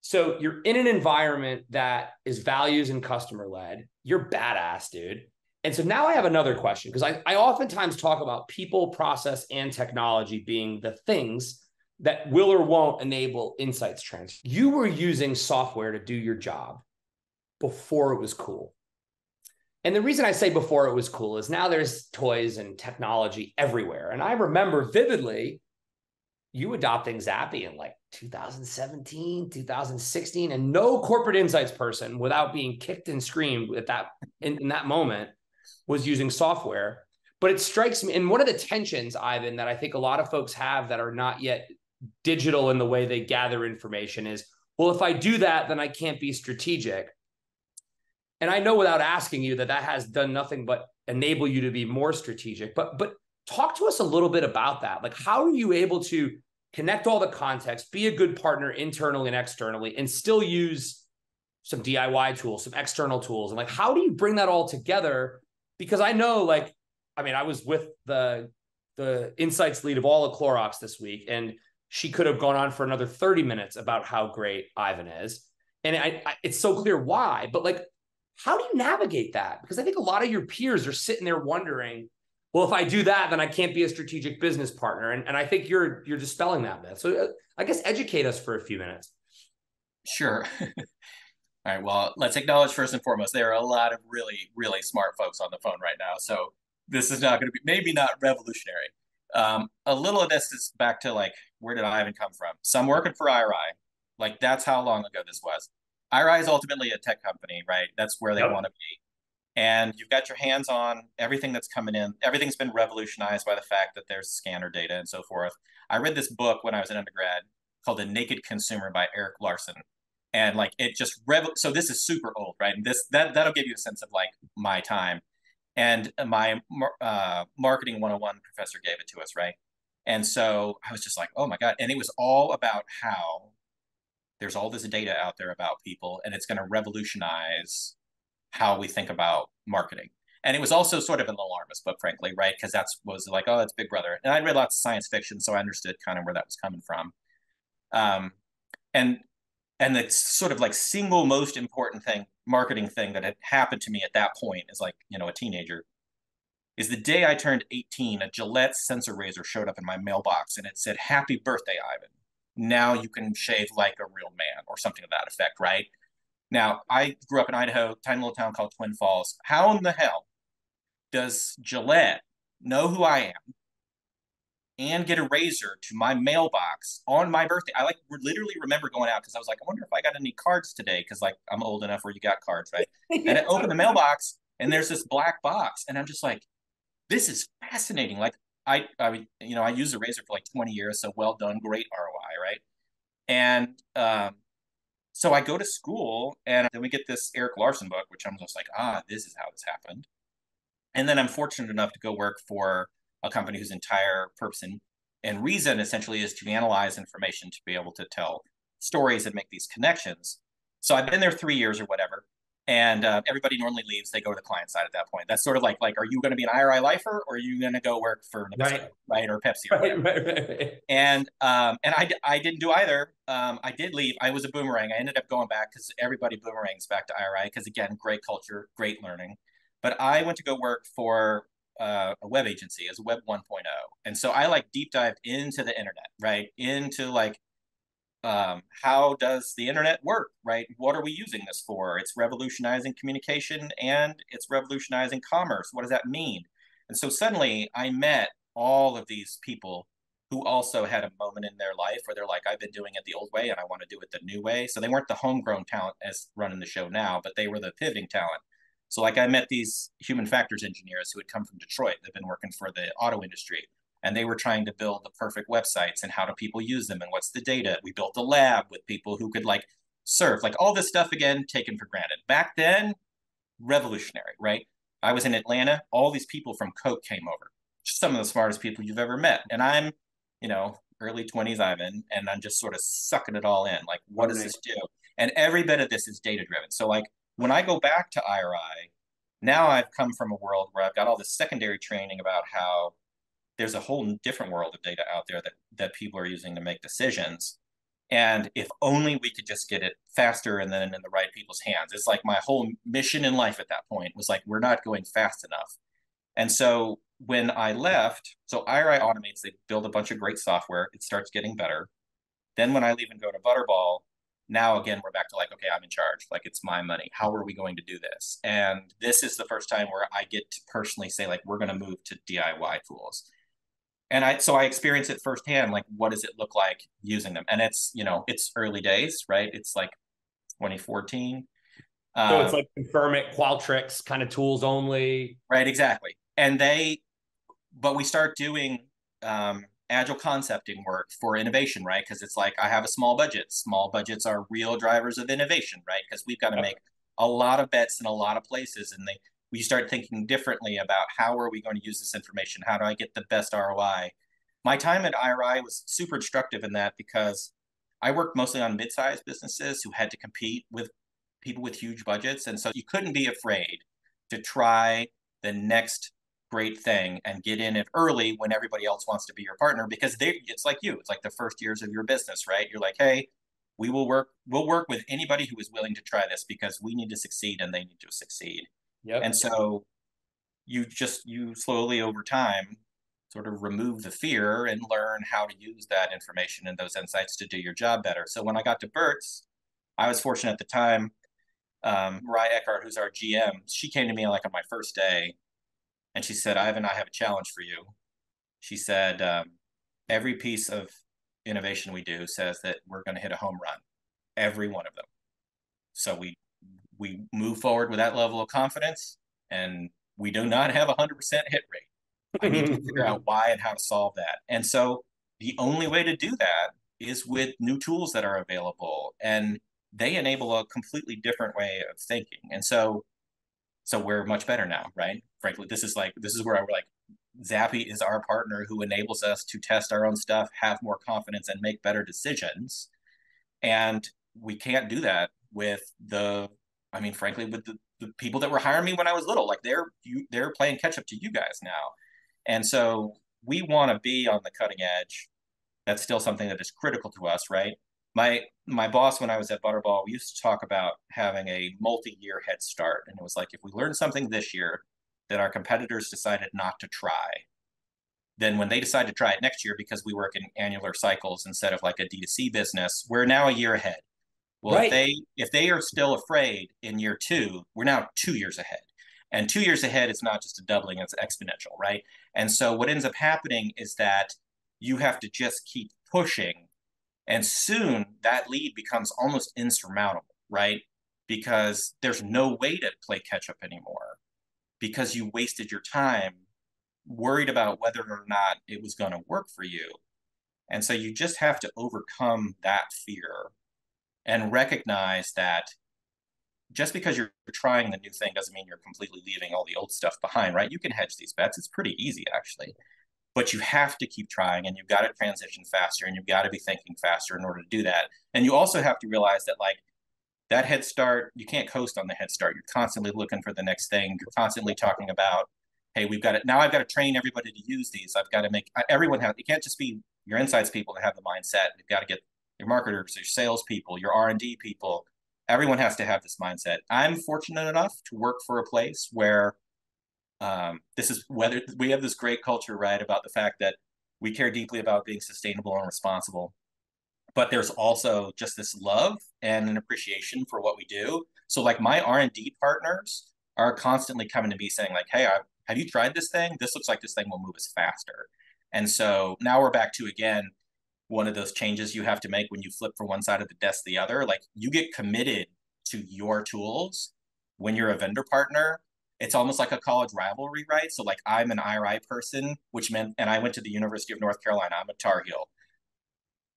So you're in an environment that is values and customer led. You're badass, dude. And so now I have another question, because I, I oftentimes talk about people, process, and technology being the things that will or won't enable insights trends. You were using software to do your job before it was cool. And the reason I say before it was cool is now there's toys and technology everywhere. And I remember vividly you adopting Zappi in like two thousand seventeen, two thousand sixteen, and no corporate insights person, without being kicked and screamed at that in, in that moment, was using software. But it strikes me, and one of the tensions, Ivan, that I think a lot of folks have that are not yet digital in the way they gather information is, well, if I do that, then I can't be strategic. And I know without asking you that that has done nothing but enable you to be more strategic. But but talk to us a little bit about that. Like, how are you able to connect all the context, be a good partner internally and externally, and still use some D I Y tools, some external tools? And like, how do you bring that all together? Because I know, like, I mean, I was with the, the insights lead of all of Clorox this week, and she could have gone on for another thirty minutes about how great Ivan is. And I, I, it's so clear why, but like, how do you navigate that? Because I think a lot of your peers are sitting there wondering, well, if I do that, then I can't be a strategic business partner. And, and I think you're you're dispelling that myth. So uh, I guess educate us for a few minutes. Sure. All right. Well, let's acknowledge first and foremost, there are a lot of really, really smart folks on the phone right now. So this is not going to be, maybe not revolutionary. Um, a little of this is back to like, where did I even come from? So I'm working for I R I. Like, that's how long ago this was. I R I is ultimately a tech company, right? That's where they yep. want to be. And you've got your hands on everything that's coming in. Everything's been revolutionized by the fact that there's scanner data and so forth. I read this book when I was an undergrad called The Naked Consumer by Eric Larson. And like, it just, rev- so this is super old, right? And this, that, that'll give you a sense of like my time. And my uh, marketing one oh one professor gave it to us, right? And so I was just like, oh my God. And it was all about how there's all this data out there about people, and it's going to revolutionize how we think about marketing. And it was also sort of an alarmist, but frankly, right? Because that's was like, oh, that's Big Brother. And I'd read lots of science fiction, so I understood kind of where that was coming from. Um, and and the sort of like single most important thing, marketing thing that had happened to me at that point is like, you know, a teenager, is the day I turned eighteen, a Gillette sensor razor showed up in my mailbox and it said, happy birthday, Ivan. Now you can shave like a real man, or something to that effect, right? Now, I grew up in Idaho, tiny little town called Twin Falls. How in the hell does Gillette know who I am and get a razor to my mailbox on my birthday? I like literally remember going out because I was like, I wonder if I got any cards today, because like I'm old enough where you got cards, right? And I opened the mailbox and there's this black box. And I'm just like, this is fascinating. Like I, I you know, I used a razor for like twenty years. So well done, great R O I, right? And, um, so I go to school and then we get this Eric Larson book, which I'm just like, ah, this is how this happened. And then I'm fortunate enough to go work for a company whose entire purpose and, and reason essentially is to analyze information, to be able to tell stories and make these connections. So I've been there three years or whatever. And uh, everybody normally leaves. They go to the client side at that point. That's sort of like, like, are you going to be an I R I lifer, or are you going to go work for Nipso, right. right? Or Pepsi or whatever. Right, right, right. And, um, and I, I didn't do either. Um, I did leave. I was a boomerang. I ended up going back because everybody boomerangs back to I R I because, again, great culture, great learning. But I went to go work for uh, a web agency as Web one point oh. And so I like deep dived into the internet, right? Into like, Um, how does the internet work, right? What are we using this for? It's revolutionizing communication and it's revolutionizing commerce. What does that mean? And so suddenly I met all of these people who also had a moment in their life where they're like, I've been doing it the old way and I want to do it the new way. So they weren't the homegrown talent as running the show now, but they were the pivoting talent. So like I met these human factors engineers who had come from Detroit. They've been working for the auto industry. And they were trying to build the perfect websites and how do people use them and what's the data. We built a lab with people who could like surf, like all this stuff, again, taken for granted. Back then, revolutionary, right? I was in Atlanta. All these people from Coke came over, just some of the smartest people you've ever met. And I'm, you know, early twenties, Ivan, and I'm just sort of sucking it all in. Like, what does this do? And every bit of this is data-driven. So like when I go back to I R I, now I've come from a world where I've got all this secondary training about how there's a whole different world of data out there that, that people are using to make decisions. And if only we could just get it faster and then in the right people's hands. It's like my whole mission in life at that point was like, we're not going fast enough. And so when I left, so I R I automates, they build a bunch of great software. It starts getting better. Then when I leave and go to Butterball, now again, we're back to like, okay, I'm in charge. Like, it's my money. How are we going to do this? And this is the first time where I get to personally say, like, we're going to move to D I Y tools. And I, so I experience it firsthand, like, what does it look like using them? And it's, you know, it's early days, right? It's like twenty fourteen. Um, so it's like confirm it, Qualtrics kind of tools only. Right, exactly. And they, but we start doing um, agile concepting work for innovation, right? Because it's like, I have a small budget. Small budgets are real drivers of innovation, right? Because we've got to make a lot of bets in a lot of places, and they, we start thinking differently about how are we going to use this information? How do I get the best R O I? My time at I R I was super instructive in that because I worked mostly on mid-sized businesses who had to compete with people with huge budgets. And so you couldn't be afraid to try the next great thing and get in it early when everybody else wants to be your partner, because they, it's like you, it's like the first years of your business, right? You're like, hey, we will work, we'll work with anybody who is willing to try this because we need to succeed and they need to succeed. Yep. And so you just, you slowly over time sort of remove the fear and learn how to use that information and those insights to do your job better. So when I got to Burt's, I was fortunate at the time, um, Mariah Eckhart, who's our G M, she came to me like on my first day and she said, Ivan, I have a challenge for you. She said, um, every piece of innovation we do says that we're going to hit a home run, every one of them. So we we move forward with that level of confidence, and we do not have a one hundred percent hit rate. I need to figure out why and how to solve that. And so the only way to do that is with new tools that are available, and they enable a completely different way of thinking. And so, so we're much better now, right? Frankly, this is like, this is where I were like, Zappi is our partner who enables us to test our own stuff, have more confidence, and make better decisions. And we can't do that with the, I mean, frankly, with the, the people that were hiring me when I was little, like they're you, they're playing catch up to you guys now. And so we want to be on the cutting edge. That's still something that is critical to us, right? My my boss, when I was at Butterball, we used to talk about having a multi-year head start. And it was like, if we learn something this year that our competitors decided not to try, then when they decide to try it next year, because we work in annular cycles instead of like a D two C business, we're now a year ahead. Well, right. if they if they are still afraid in year two, we're now two years ahead. And two years ahead, it's not just a doubling, it's exponential, right? And so what ends up happening is that you have to just keep pushing. And soon that lead becomes almost insurmountable, right? Because there's no way to play catch up anymore because you wasted your time worried about whether or not it was going to work for you. And so you just have to overcome that fear and recognize that just because you're trying the new thing doesn't mean you're completely leaving all the old stuff behind, right? You can hedge these bets. It's pretty easy, actually. But you have to keep trying, and you've got to transition faster, and you've got to be thinking faster in order to do that. And you also have to realize that, like, that head start, you can't coast on the head start. You're constantly looking for the next thing. You're constantly talking about, hey, we've got it. Now I've got to train everybody to use these. I've got to make everyone have, it can't just be your insights people that have the mindset. You've got to get your marketers, your salespeople, your R and D people, everyone has to have this mindset. I'm fortunate enough to work for a place where um, this is whether we have this great culture, right, about the fact that we care deeply about being sustainable and responsible, but there's also just this love and an appreciation for what we do. So like my R and D partners are constantly coming to me saying like, hey, I, have you tried this thing? This looks like this thing will move us faster. And so now we're back to, again, one of those changes you have to make when you flip from one side of the desk to the other. Like, you get committed to your tools when you're a vendor partner. It's almost like a college rivalry, right? So like, I'm an I R I person, which meant, and I went to the University of North Carolina, I'm a Tar Heel.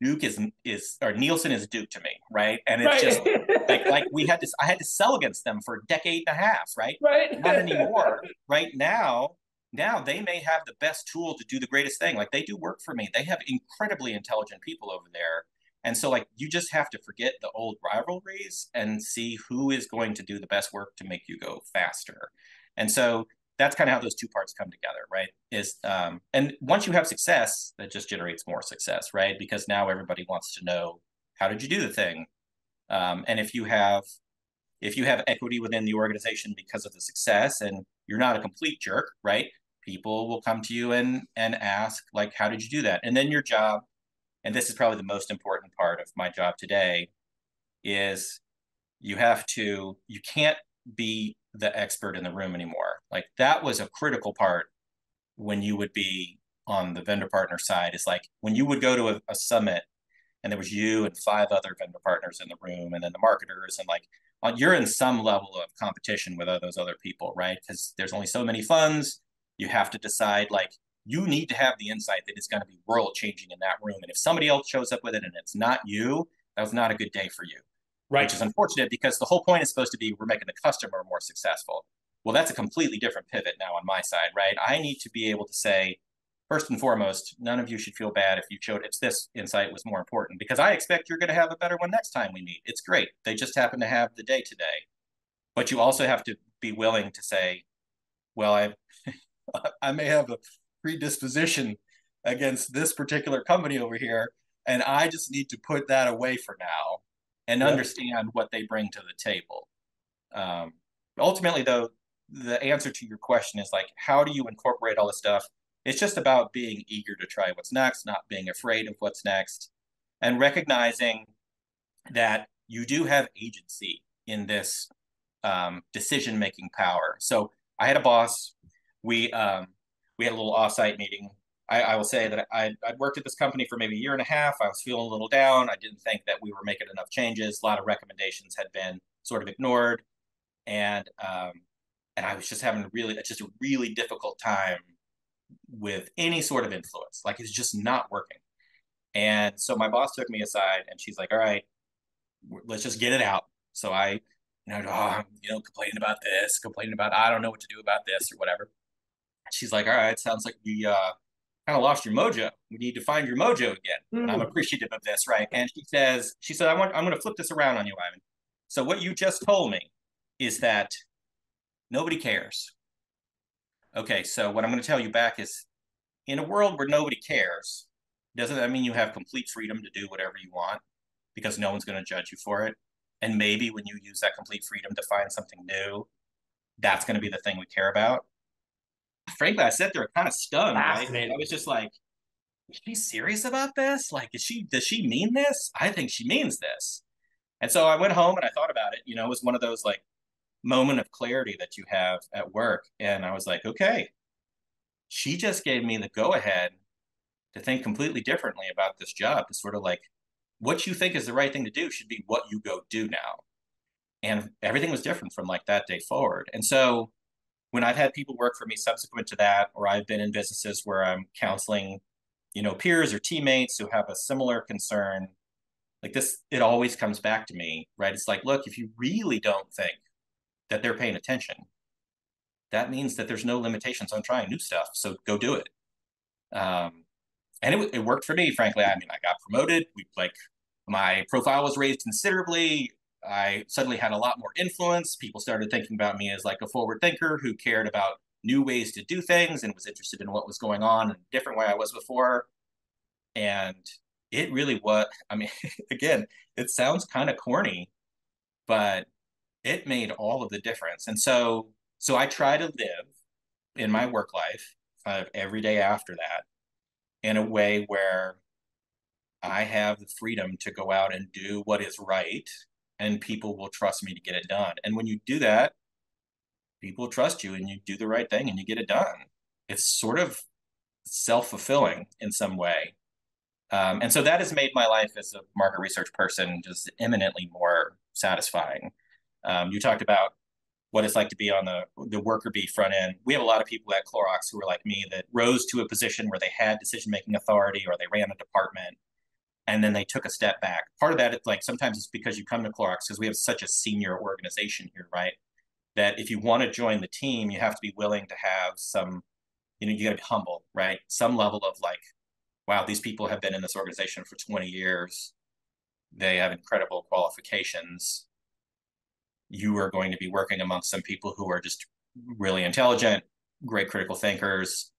Duke is, is or Nielsen is Duke to me, right? And it's right. just like, like we had this, I had to sell against them for a decade and a half, right? Right. Not anymore. Right now, Now they may have the best tool to do the greatest thing. Like, they do work for me. They have incredibly intelligent people over there. And so like, you just have to forget the old rivalries and see who is going to do the best work to make you go faster. And so that's kind of how those two parts come together, right? Is um, and once you have success, that just generates more success, right? Because now everybody wants to know how did you do the thing? Um, and if you have if you have equity within the organization because of the success and you're not a complete jerk, right? People will come to you and and ask, like, how did you do that? And then your job, and this is probably the most important part of my job today, is you have to, you can't be the expert in the room anymore. Like, that was a critical part when you would be on the vendor partner side, is like when you would go to a, a summit and there was you and five other vendor partners in the room and then the marketers, and like you're in some level of competition with those other people, right? Because there's only so many funds. You have to decide, like, you need to have the insight that is going to be world changing in that room. And if somebody else shows up with it and it's not you, that was not a good day for you. Right. Which is unfortunate, because the whole point is supposed to be we're making the customer more successful. Well, that's a completely different pivot now on my side, right? I need to be able to say, first and foremost, none of you should feel bad if you showed if this insight was more important, because I expect you're going to have a better one next time we meet. It's great. They just happen to have the day today. But you also have to be willing to say, well, I I may have a predisposition against this particular company over here, and I just need to put that away for now and yeah. understand what they bring to the table. Um, ultimately, though, the answer to your question is, like, how do you incorporate all this stuff? It's just about being eager to try what's next, not being afraid of what's next, and recognizing that you do have agency in this um, decision-making power. So I had a boss. We um, we had a little offsite meeting. I, I will say that I, I'd worked at this company for maybe a year and a half. I was feeling a little down. I didn't think that we were making enough changes. A lot of recommendations had been sort of ignored. And um, and I was just having a really, just a really difficult time with any sort of influence. Like, it's just not working. And so my boss took me aside and she's like, all right, let's just get it out. So I, you know, oh, I'm, you know, complaining about this, complaining about, I don't know what to do about this or whatever. She's like, all right, sounds like we uh, kind of lost your mojo. We need to find your mojo again. Mm. And I'm appreciative of this, right? And she says, she said, I want, I'm going to flip this around on you, Ivan. So what you just told me is that nobody cares. Okay, so what I'm going to tell you back is, in a world where nobody cares, doesn't that mean you have complete freedom to do whatever you want, because no one's going to judge you for it? And maybe when you use that complete freedom to find something new, that's going to be the thing we care about. Frankly, I sat there kind of stunned, right? I was just like, is she serious about this? Like, is she, does she mean this? I think she means this. And so I went home and I thought about it. You know, it was one of those, like, moment of clarity that you have at work. And I was like, okay, she just gave me the go-ahead to think completely differently about this job. It's sort of like, what you think is the right thing to do should be what you go do now. And everything was different from, like, that day forward. And so when I've had people work for me subsequent to that, or I've been in businesses where I'm counseling, you know, peers or teammates who have a similar concern, like this, it always comes back to me, right? It's like, look, if you really don't think that they're paying attention, that means that there's no limitations on trying new stuff. So go do it. Um, and it, it worked for me, frankly. I mean, I got promoted. We, like, my profile was raised considerably. I suddenly had a lot more influence. People started thinking about me as, like, a forward thinker who cared about new ways to do things and was interested in what was going on in a different way I was before. And it really was, I mean, again, it sounds kind of corny, but it made all of the difference. And so, so I try to live in my work life kind of every day after that in a way where I have the freedom to go out and do what is right, and people will trust me to get it done. And when you do that, people trust you and you do the right thing and you get it done. It's sort of self-fulfilling in some way. Um, and so that has made my life as a market research person just eminently more satisfying. Um, you talked about what it's like to be on the, the worker bee front end. We have a lot of people at Clorox who were like me, that rose to a position where they had decision-making authority or they ran a department, and then they took a step back. Part of that, it's like, sometimes it's because you come to Clorox because we have such a senior organization here, right? That if you want to join the team, you have to be willing to have some, you know, you got to be humble, right? Some level of, like, wow, these people have been in this organization for twenty years. They have incredible qualifications. You are going to be working amongst some people who are just really intelligent, great critical thinkers,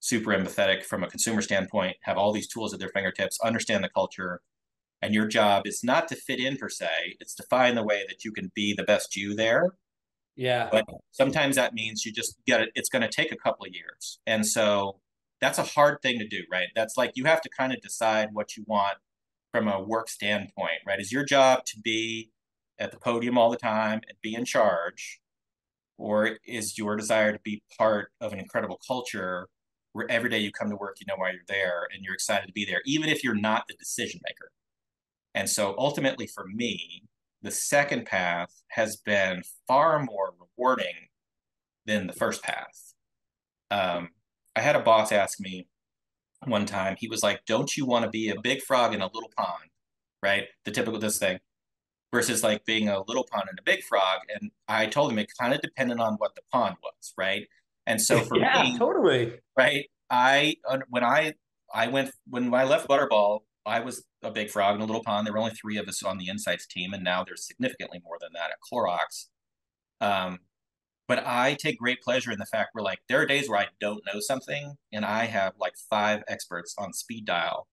super empathetic from a consumer standpoint, have all these tools at their fingertips, understand the culture, And your job is not to fit in per se, it's to find the way that you can be the best you there. Yeah. But sometimes that means you just get it. It's going to take a couple of years. And so that's a hard thing to do, right? That's like, you have to kind of decide what you want from a work standpoint, right? Is your job to be at the podium all the time and be in charge? Or is your desire to be part of an incredible culture where every day you come to work, you know why you're there and you're excited to be there, even if you're not the decision maker? And so ultimately for me, the second path has been far more rewarding than the first path. Um, I had a boss ask me one time, he was like, don't you want to be a big frog in a little pond, right? The typical this thing versus like being a little pond and a big frog. And I told him it kind of depended on what the pond was, right? And so for yeah, me, totally. Right. I, when I, I went, when I left Butterball, I was a big frog in a little pond. There were only three of us on the Insights team, and now there's significantly more than that at Clorox. Um, but I take great pleasure in the fact we're like, there are days where I don't know something, and I have like five experts on speed dial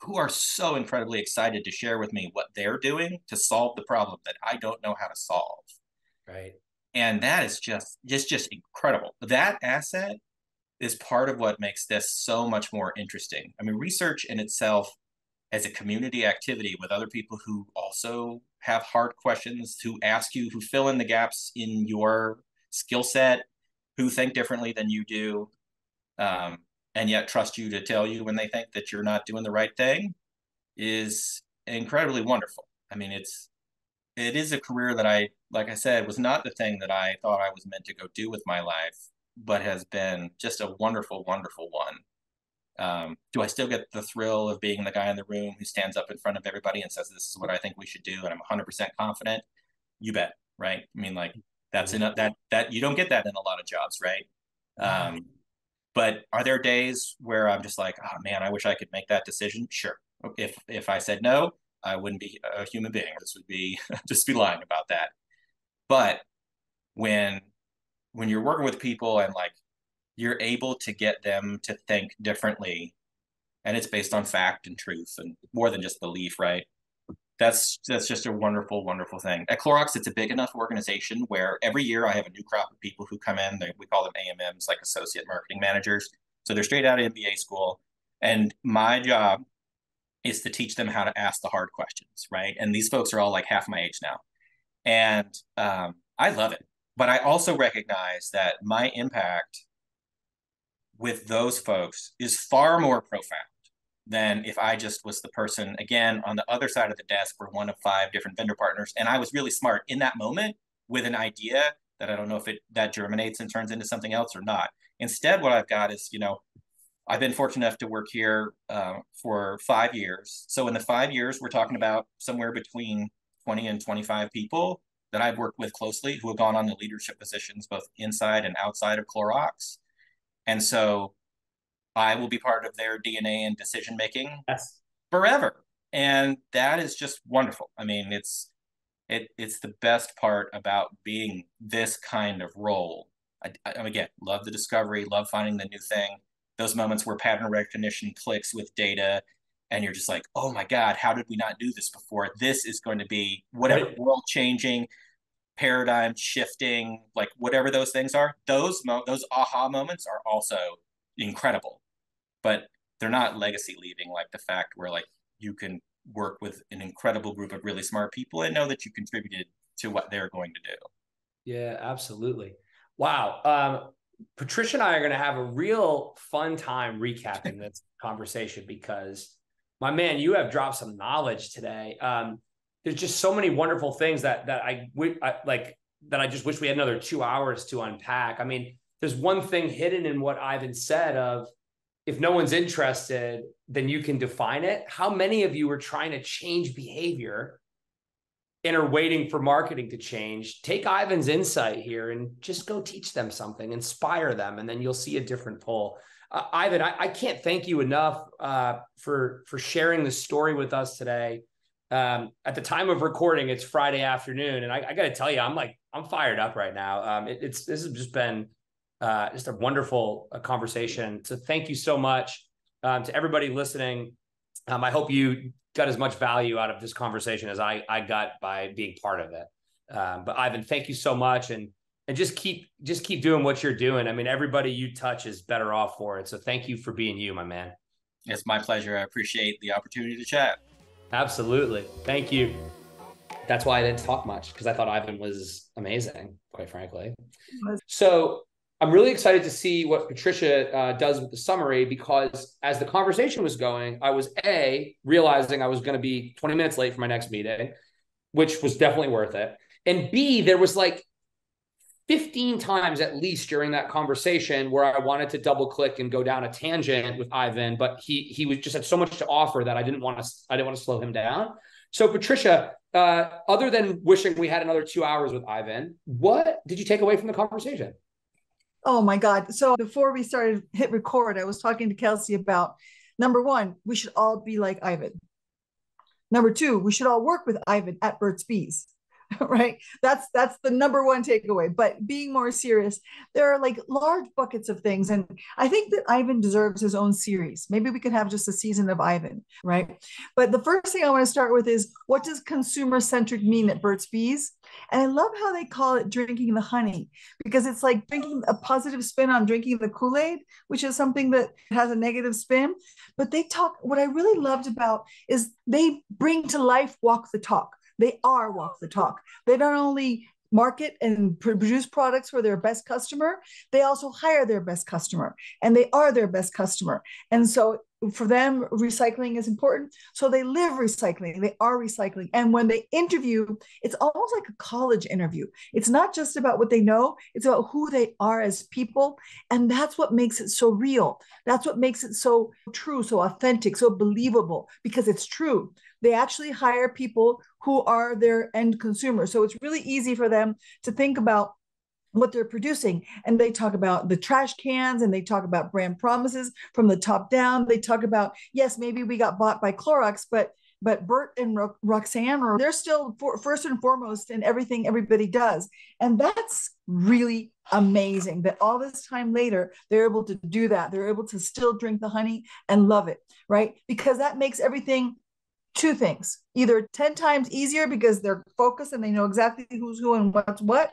who are so incredibly excited to share with me what they're doing to solve the problem that I don't know how to solve. Right. And that is just, just, just incredible. That asset is part of what makes this so much more interesting. I mean, research in itself as a community activity with other people who also have hard questions, who ask you, who fill in the gaps in your skill set, who think differently than you do, um, and yet trust you to tell you when they think that you're not doing the right thing, is incredibly wonderful. I mean, it's, it is a career that I, like I said, was not the thing that I thought I was meant to go do with my life, but has been just a wonderful, wonderful one. Um, do I still get the thrill of being the guy in the room who stands up in front of everybody and says, this is what I think we should do, and I'm one hundred percent confident? You bet, right? I mean, like, that's enough, that, that you don't get that in a lot of jobs, right? Um, but are there days where I'm just like, oh man, I wish I could make that decision? Sure. If, if I said no, I wouldn't be a human being. This would be, just be lying about that. But when, when you're working with people and like, you're able to get them to think differently, and it's based on fact and truth and more than just belief, right? That's that's just a wonderful, wonderful thing. At Clorox, it's a big enough organization where every year I have a new crop of people who come in. They, we call them A M Ms, like associate marketing managers. So they're straight out of M B A school. And my job is to teach them how to ask the hard questions, right? And these folks are all like half my age now. And um, I love it. But I also recognize that my impact with those folks is far more profound than if I just was the person, again, on the other side of the desk where one of five different vendor partners, and I was really smart in that moment with an idea that I don't know if it that germinates and turns into something else or not. Instead, what I've got is, you know, I've been fortunate enough to work here uh, for five years. So in the five years, we're talking about somewhere between twenty and twenty-five people that I've worked with closely who have gone on to leadership positions both inside and outside of Clorox. And so I will be part of their D N A and decision-making yes. forever. And that is just wonderful. I mean, it's it it's the best part about being this kind of role. I, I, again, love the discovery, love finding the new thing. Those moments where pattern recognition clicks with data and you're just like, oh my God, how did we not do this before? This is going to be whatever right. world-changing, paradigm shifting, like whatever those things are, those mo those aha moments are also incredible, but they're not legacy leaving like the fact where like you can work with an incredible group of really smart people and know that you contributed to what they're going to do. Yeah, absolutely. Wow. Um, Patricia and I are going to have a real fun time recapping this conversation because my man, you have dropped some knowledge today. Um, There's just so many wonderful things that that I, I like that I just wish we had another two hours to unpack. I mean, there's one thing hidden in what Ivan said of, if no one's interested, then you can define it. How many of you are trying to change behavior and are waiting for marketing to change? Take Ivan's insight here and just go teach them something, inspire them, and then you'll see a different pull. Uh, Ivan, I, I can't thank you enough uh, for, for sharing this story with us today. Um, at the time of recording, it's Friday afternoon, and I, I got to tell you, I'm like, I'm fired up right now. Um, it, it's this has just been uh, just a wonderful uh, conversation. So thank you so much um, to everybody listening. Um, I hope you got as much value out of this conversation as I, I got by being part of it. Um, but Ivan, thank you so much. And, and just keep, just keep doing what you're doing. I mean, everybody you touch is better off for it. So thank you for being you, my man. It's my pleasure. I appreciate the opportunity to chat. Absolutely. Thank you. That's why I didn't talk much, because I thought Ivan was amazing, quite frankly. So I'm really excited to see what Patricia uh, does with the summary, because as the conversation was going, I was A, realizing I was going to be twenty minutes late for my next meeting, which was definitely worth it. And B, there was like fifteen times at least during that conversation where I wanted to double click and go down a tangent with Ivan, but he he was just had so much to offer that I didn't want to I didn't want to slow him down. So Patricia, uh, other than wishing we had another two hours with Ivan, what did you take away from the conversation? Oh my God. So before we started hit record, I was talking to Kelsey about, number one, we should all be like Ivan. Number two, we should all work with Ivan at Burt's Bees, right? That's, that's the number one takeaway. But being more serious, there are like large buckets of things. And I think that Ivan deserves his own series. Maybe we could have just a season of Ivan, right? But the first thing I want to start with is, what does consumer-centric mean at Burt's Bees? And I love how they call it drinking the honey, because it's like drinking a positive spin on drinking the Kool-Aid, which is something that has a negative spin. But they talk, what I really loved about is they bring to life, walk the talk. They are walk the talk. They not only market and produce products for their best customer, they also hire their best customer, and they are their best customer. And so for them, recycling is important. So they live recycling, they are recycling. And when they interview, it's almost like a college interview. It's not just about what they know, it's about who they are as people. And that's what makes it so real. That's what makes it so true, so authentic, so believable, because it's true. They actually hire people who are their end consumers. So it's really easy for them to think about what they're producing. And they talk about the trash cans, and they talk about brand promises from the top down. They talk about, yes, maybe we got bought by Clorox, but but Bert and Ro- Roxanne, are, they're still for, first and foremost in everything everybody does. And that's really amazing that all this time later, they're able to do that. They're able to still drink the honey and love it, right? Because that makes everything two things, either ten times easier because they're focused and they know exactly who's who and what's what,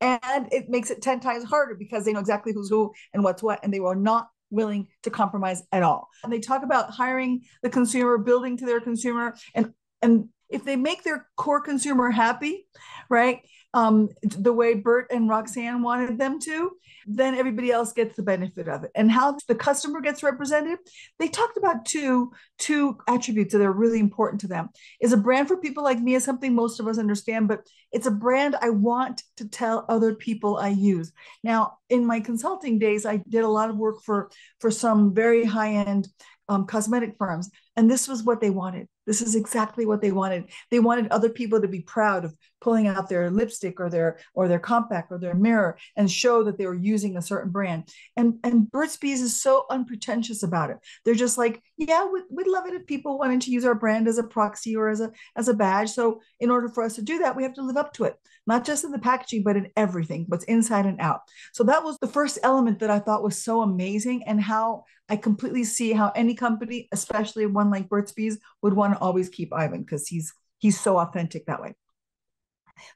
and it makes it ten times harder because they know exactly who's who and what's what, and they are not willing to compromise at all. And they talk about hiring the consumer, building to their consumer, and, and if they make their core consumer happy, right, um, the way Bert and Roxanne wanted them to, then everybody else gets the benefit of it. And how the customer gets represented, they talked about two, two attributes that are really important to them. Is a brand for people like me is something most of us understand, but it's a brand I want to tell other people I use. Now, in my consulting days, I did a lot of work for, for some very high-end um, cosmetic firms, and this was what they wanted. This is exactly what they wanted. They wanted other people to be proud of pulling out their lipstick or their or their compact or their mirror and show that they were using a certain brand. And, and Burt's Bees is so unpretentious about it. They're just like, yeah, we'd, we'd love it if people wanted to use our brand as a proxy or as a, as a badge. So in order for us to do that, we have to live up to it, not just in the packaging, but in everything, what's inside and out. So that was the first element that I thought was so amazing, and how I completely see how any company, especially one like Burt's Bees, would want to always keep Ivan, because he's he's so authentic that way.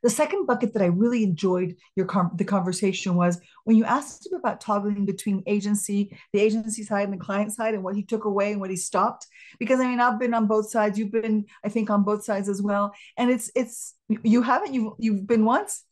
The second bucket that I really enjoyed your com- the conversation was when you asked him about toggling between agency, the agency side and the client side, and what he took away and what he stopped. Because I mean, I've been on both sides. You've been, I think, on both sides as well. And it's it's you haven't you've you've been once?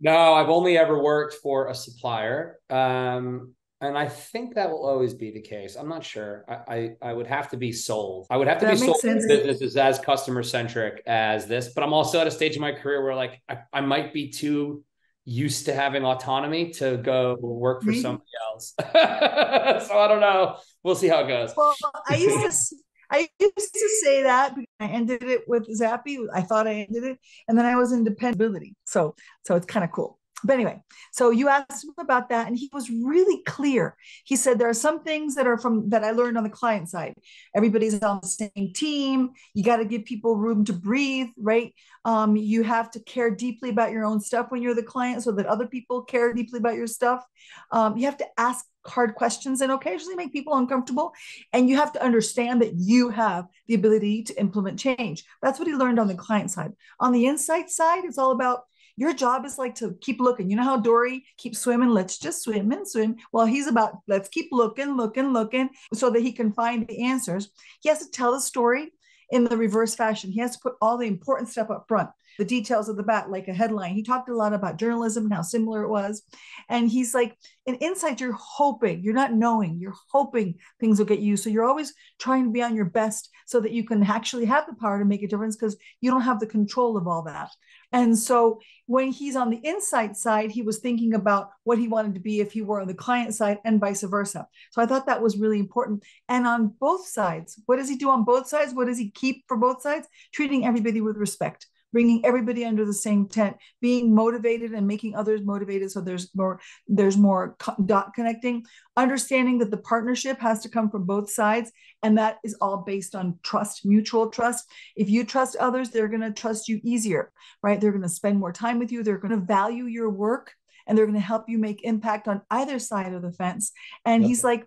No, I've only ever worked for a supplier, um, and I think that will always be the case. I'm not sure. I I, I would have to be sold. I would have to that be sold. This is as customer centric as this, but I'm also at a stage in my career where like I, I might be too used to having autonomy to go work for Me? somebody else. So I don't know. We'll see how it goes. Well, I used to. I used to say that. I ended it with Zappi. I thought I ended it, and then I was in dependability. So so it's kind of cool. But anyway, so you asked him about that, and he was really clear. He said, there are some things that are from that I learned on the client side. Everybody's on the same team. You got to give people room to breathe, right? Um, you have to care deeply about your own stuff when you're the client so that other people care deeply about your stuff. Um, you have to ask hard questions and occasionally make people uncomfortable. And you have to understand that you have the ability to implement change. That's what he learned on the client side. On the insight side, it's all about your job is like to keep looking. You know how Dory keeps swimming? Let's just swim and swim. Well, he's about, let's keep looking, looking, looking so that he can find the answers. He has to tell the story in the reverse fashion. He has to put all the important stuff up front, the details of the back, like a headline. He talked a lot about journalism and how similar it was. And he's like, in insight, you're hoping, you're not knowing, you're hoping things will get you. So you're always trying to be on your best so that you can actually have the power to make a difference because you don't have the control of all that. And so when he's on the insight side, he was thinking about what he wanted to be if he were on the client side and vice versa. So I thought that was really important. And on both sides, what does he do on both sides? What does he keep for both sides? Treating everybody with respect, bringing everybody under the same tent, being motivated and making others motivated. So there's more, there's more dot connecting, understanding that the partnership has to come from both sides. And that is all based on trust, mutual trust. If you trust others, they're going to trust you easier, right? They're going to spend more time with you. They're going to value your work and they're going to help you make impact on either side of the fence. And okay. He's like,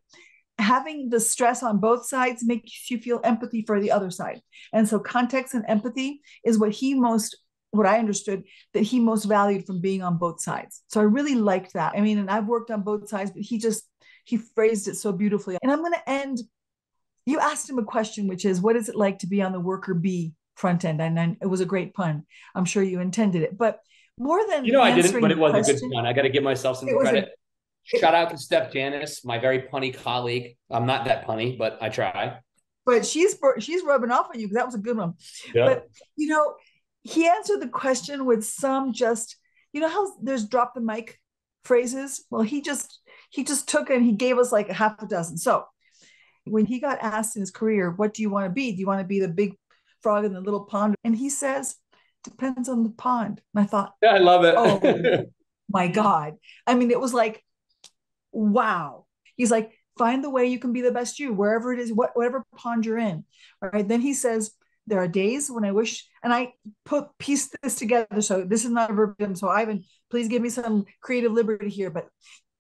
having the stress on both sides makes you feel empathy for the other side. And so context and empathy is what he most, what I understood that he most valued from being on both sides. So I really liked that. I mean, and I've worked on both sides, but he just, he phrased it so beautifully. And I'm going to end, you asked him a question, which is, what is it like to be on the worker bee front end? And I, it was a great pun. I'm sure you intended it, but more than you know, I didn't, but it was question, a good pun. I got to give myself some credit. Shout out to Steph Janis, my very punny colleague. I'm not that punny, but I try. But she's she's rubbing off on you because that was a good one. Yeah. But, you know, he answered the question with some just, you know how there's drop the mic phrases? Well, he just, he just took it and he gave us like a half a dozen. So when he got asked in his career, what do you want to be? Do you want to be the big frog in the little pond? And he says, depends on the pond. And I thought, yeah, I love it. Oh, my God. I mean, it was like, wow. He's like, find the way you can be the best you, wherever it is, what, whatever pond you're in. All right. Then he says, there are days when I wish, and I put piece this together. So this is not a verbatim. So Ivan, please give me some creative liberty here. But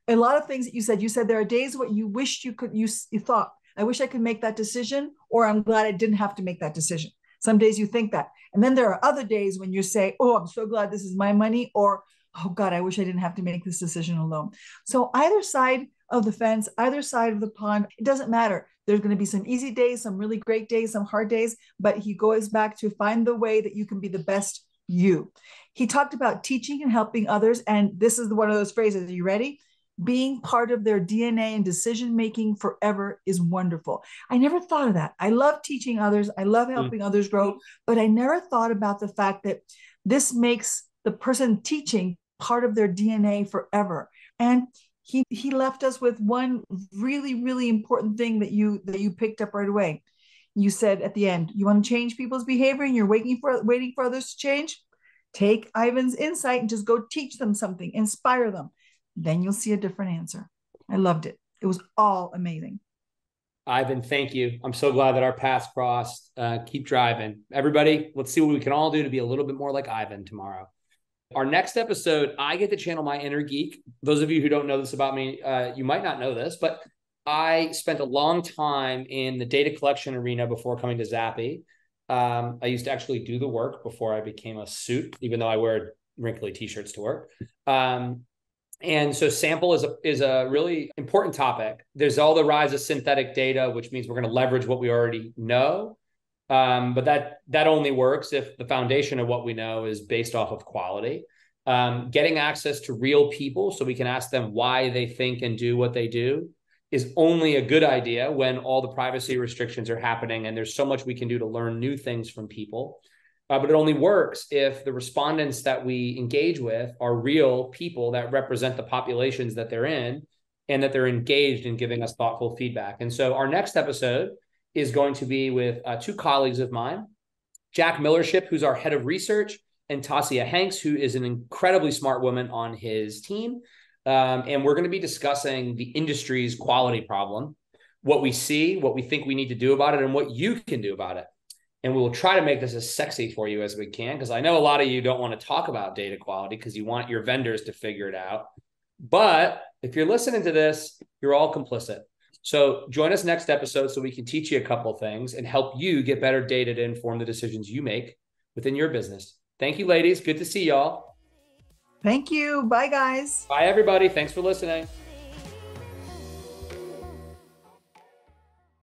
a lot of things that you said, you said, there are days what you wish you could, you, you thought, I wish I could make that decision, or I'm glad I didn't have to make that decision. Some days you think that. And then there are other days when you say, oh, I'm so glad this is my money, or oh God, I wish I didn't have to make this decision alone. So either side of the fence, either side of the pond, it doesn't matter. There's going to be some easy days, some really great days, some hard days, but he goes back to find the way that you can be the best you. He talked about teaching and helping others. And this is one of those phrases. Are you ready? Being part of their D N A and decision-making forever is wonderful. I never thought of that. I love teaching others. I love helping mm. others grow, but I never thought about the fact that this makes the person teaching part of their D N A forever. And he he left us with one really, really important thing that you that you picked up right away. You said at the end, you want to change people's behavior and you're waiting for waiting for others to change? Take Ivan's insight and just go teach them something, inspire them. Then you'll see a different answer. I loved it. It was all amazing. Ivan, thank you. I'm so glad that our paths crossed. Uh, keep driving. Everybody, let's see what we can all do to be a little bit more like Ivan tomorrow. Our next episode, I get to channel my inner geek. Those of you who don't know this about me, uh, you might not know this, but I spent a long time in the data collection arena before coming to Zappi. Um, I used to actually do the work before I became a suit, even though I wear wrinkly t-shirts to work. Um, and so sample is a, is a really important topic. There's all the rise of synthetic data, which means we're going to leverage what we already know. Um, but that that only works if the foundation of what we know is based off of quality. Um, getting access to real people so we can ask them why they think and do what they do is only a good idea when all the privacy restrictions are happening and there's so much we can do to learn new things from people. Uh, but it only works if the respondents that we engage with are real people that represent the populations that they're in and that they're engaged in giving us thoughtful feedback. And so our next episode is going to be with uh, two colleagues of mine, Jack Millership, who's our head of research, and Tasia Hanks, who is an incredibly smart woman on his team. Um, and we're going to be discussing the industry's quality problem, what we see, what we think we need to do about it, and what you can do about it. And we will try to make this as sexy for you as we can, because I know a lot of you don't want to talk about data quality because you want your vendors to figure it out. But if you're listening to this, you're all complicit. So join us next episode so we can teach you a couple things and help you get better data to inform the decisions you make within your business. Thank you, ladies. Good to see y'all. Thank you. Bye, guys. Bye, everybody. Thanks for listening.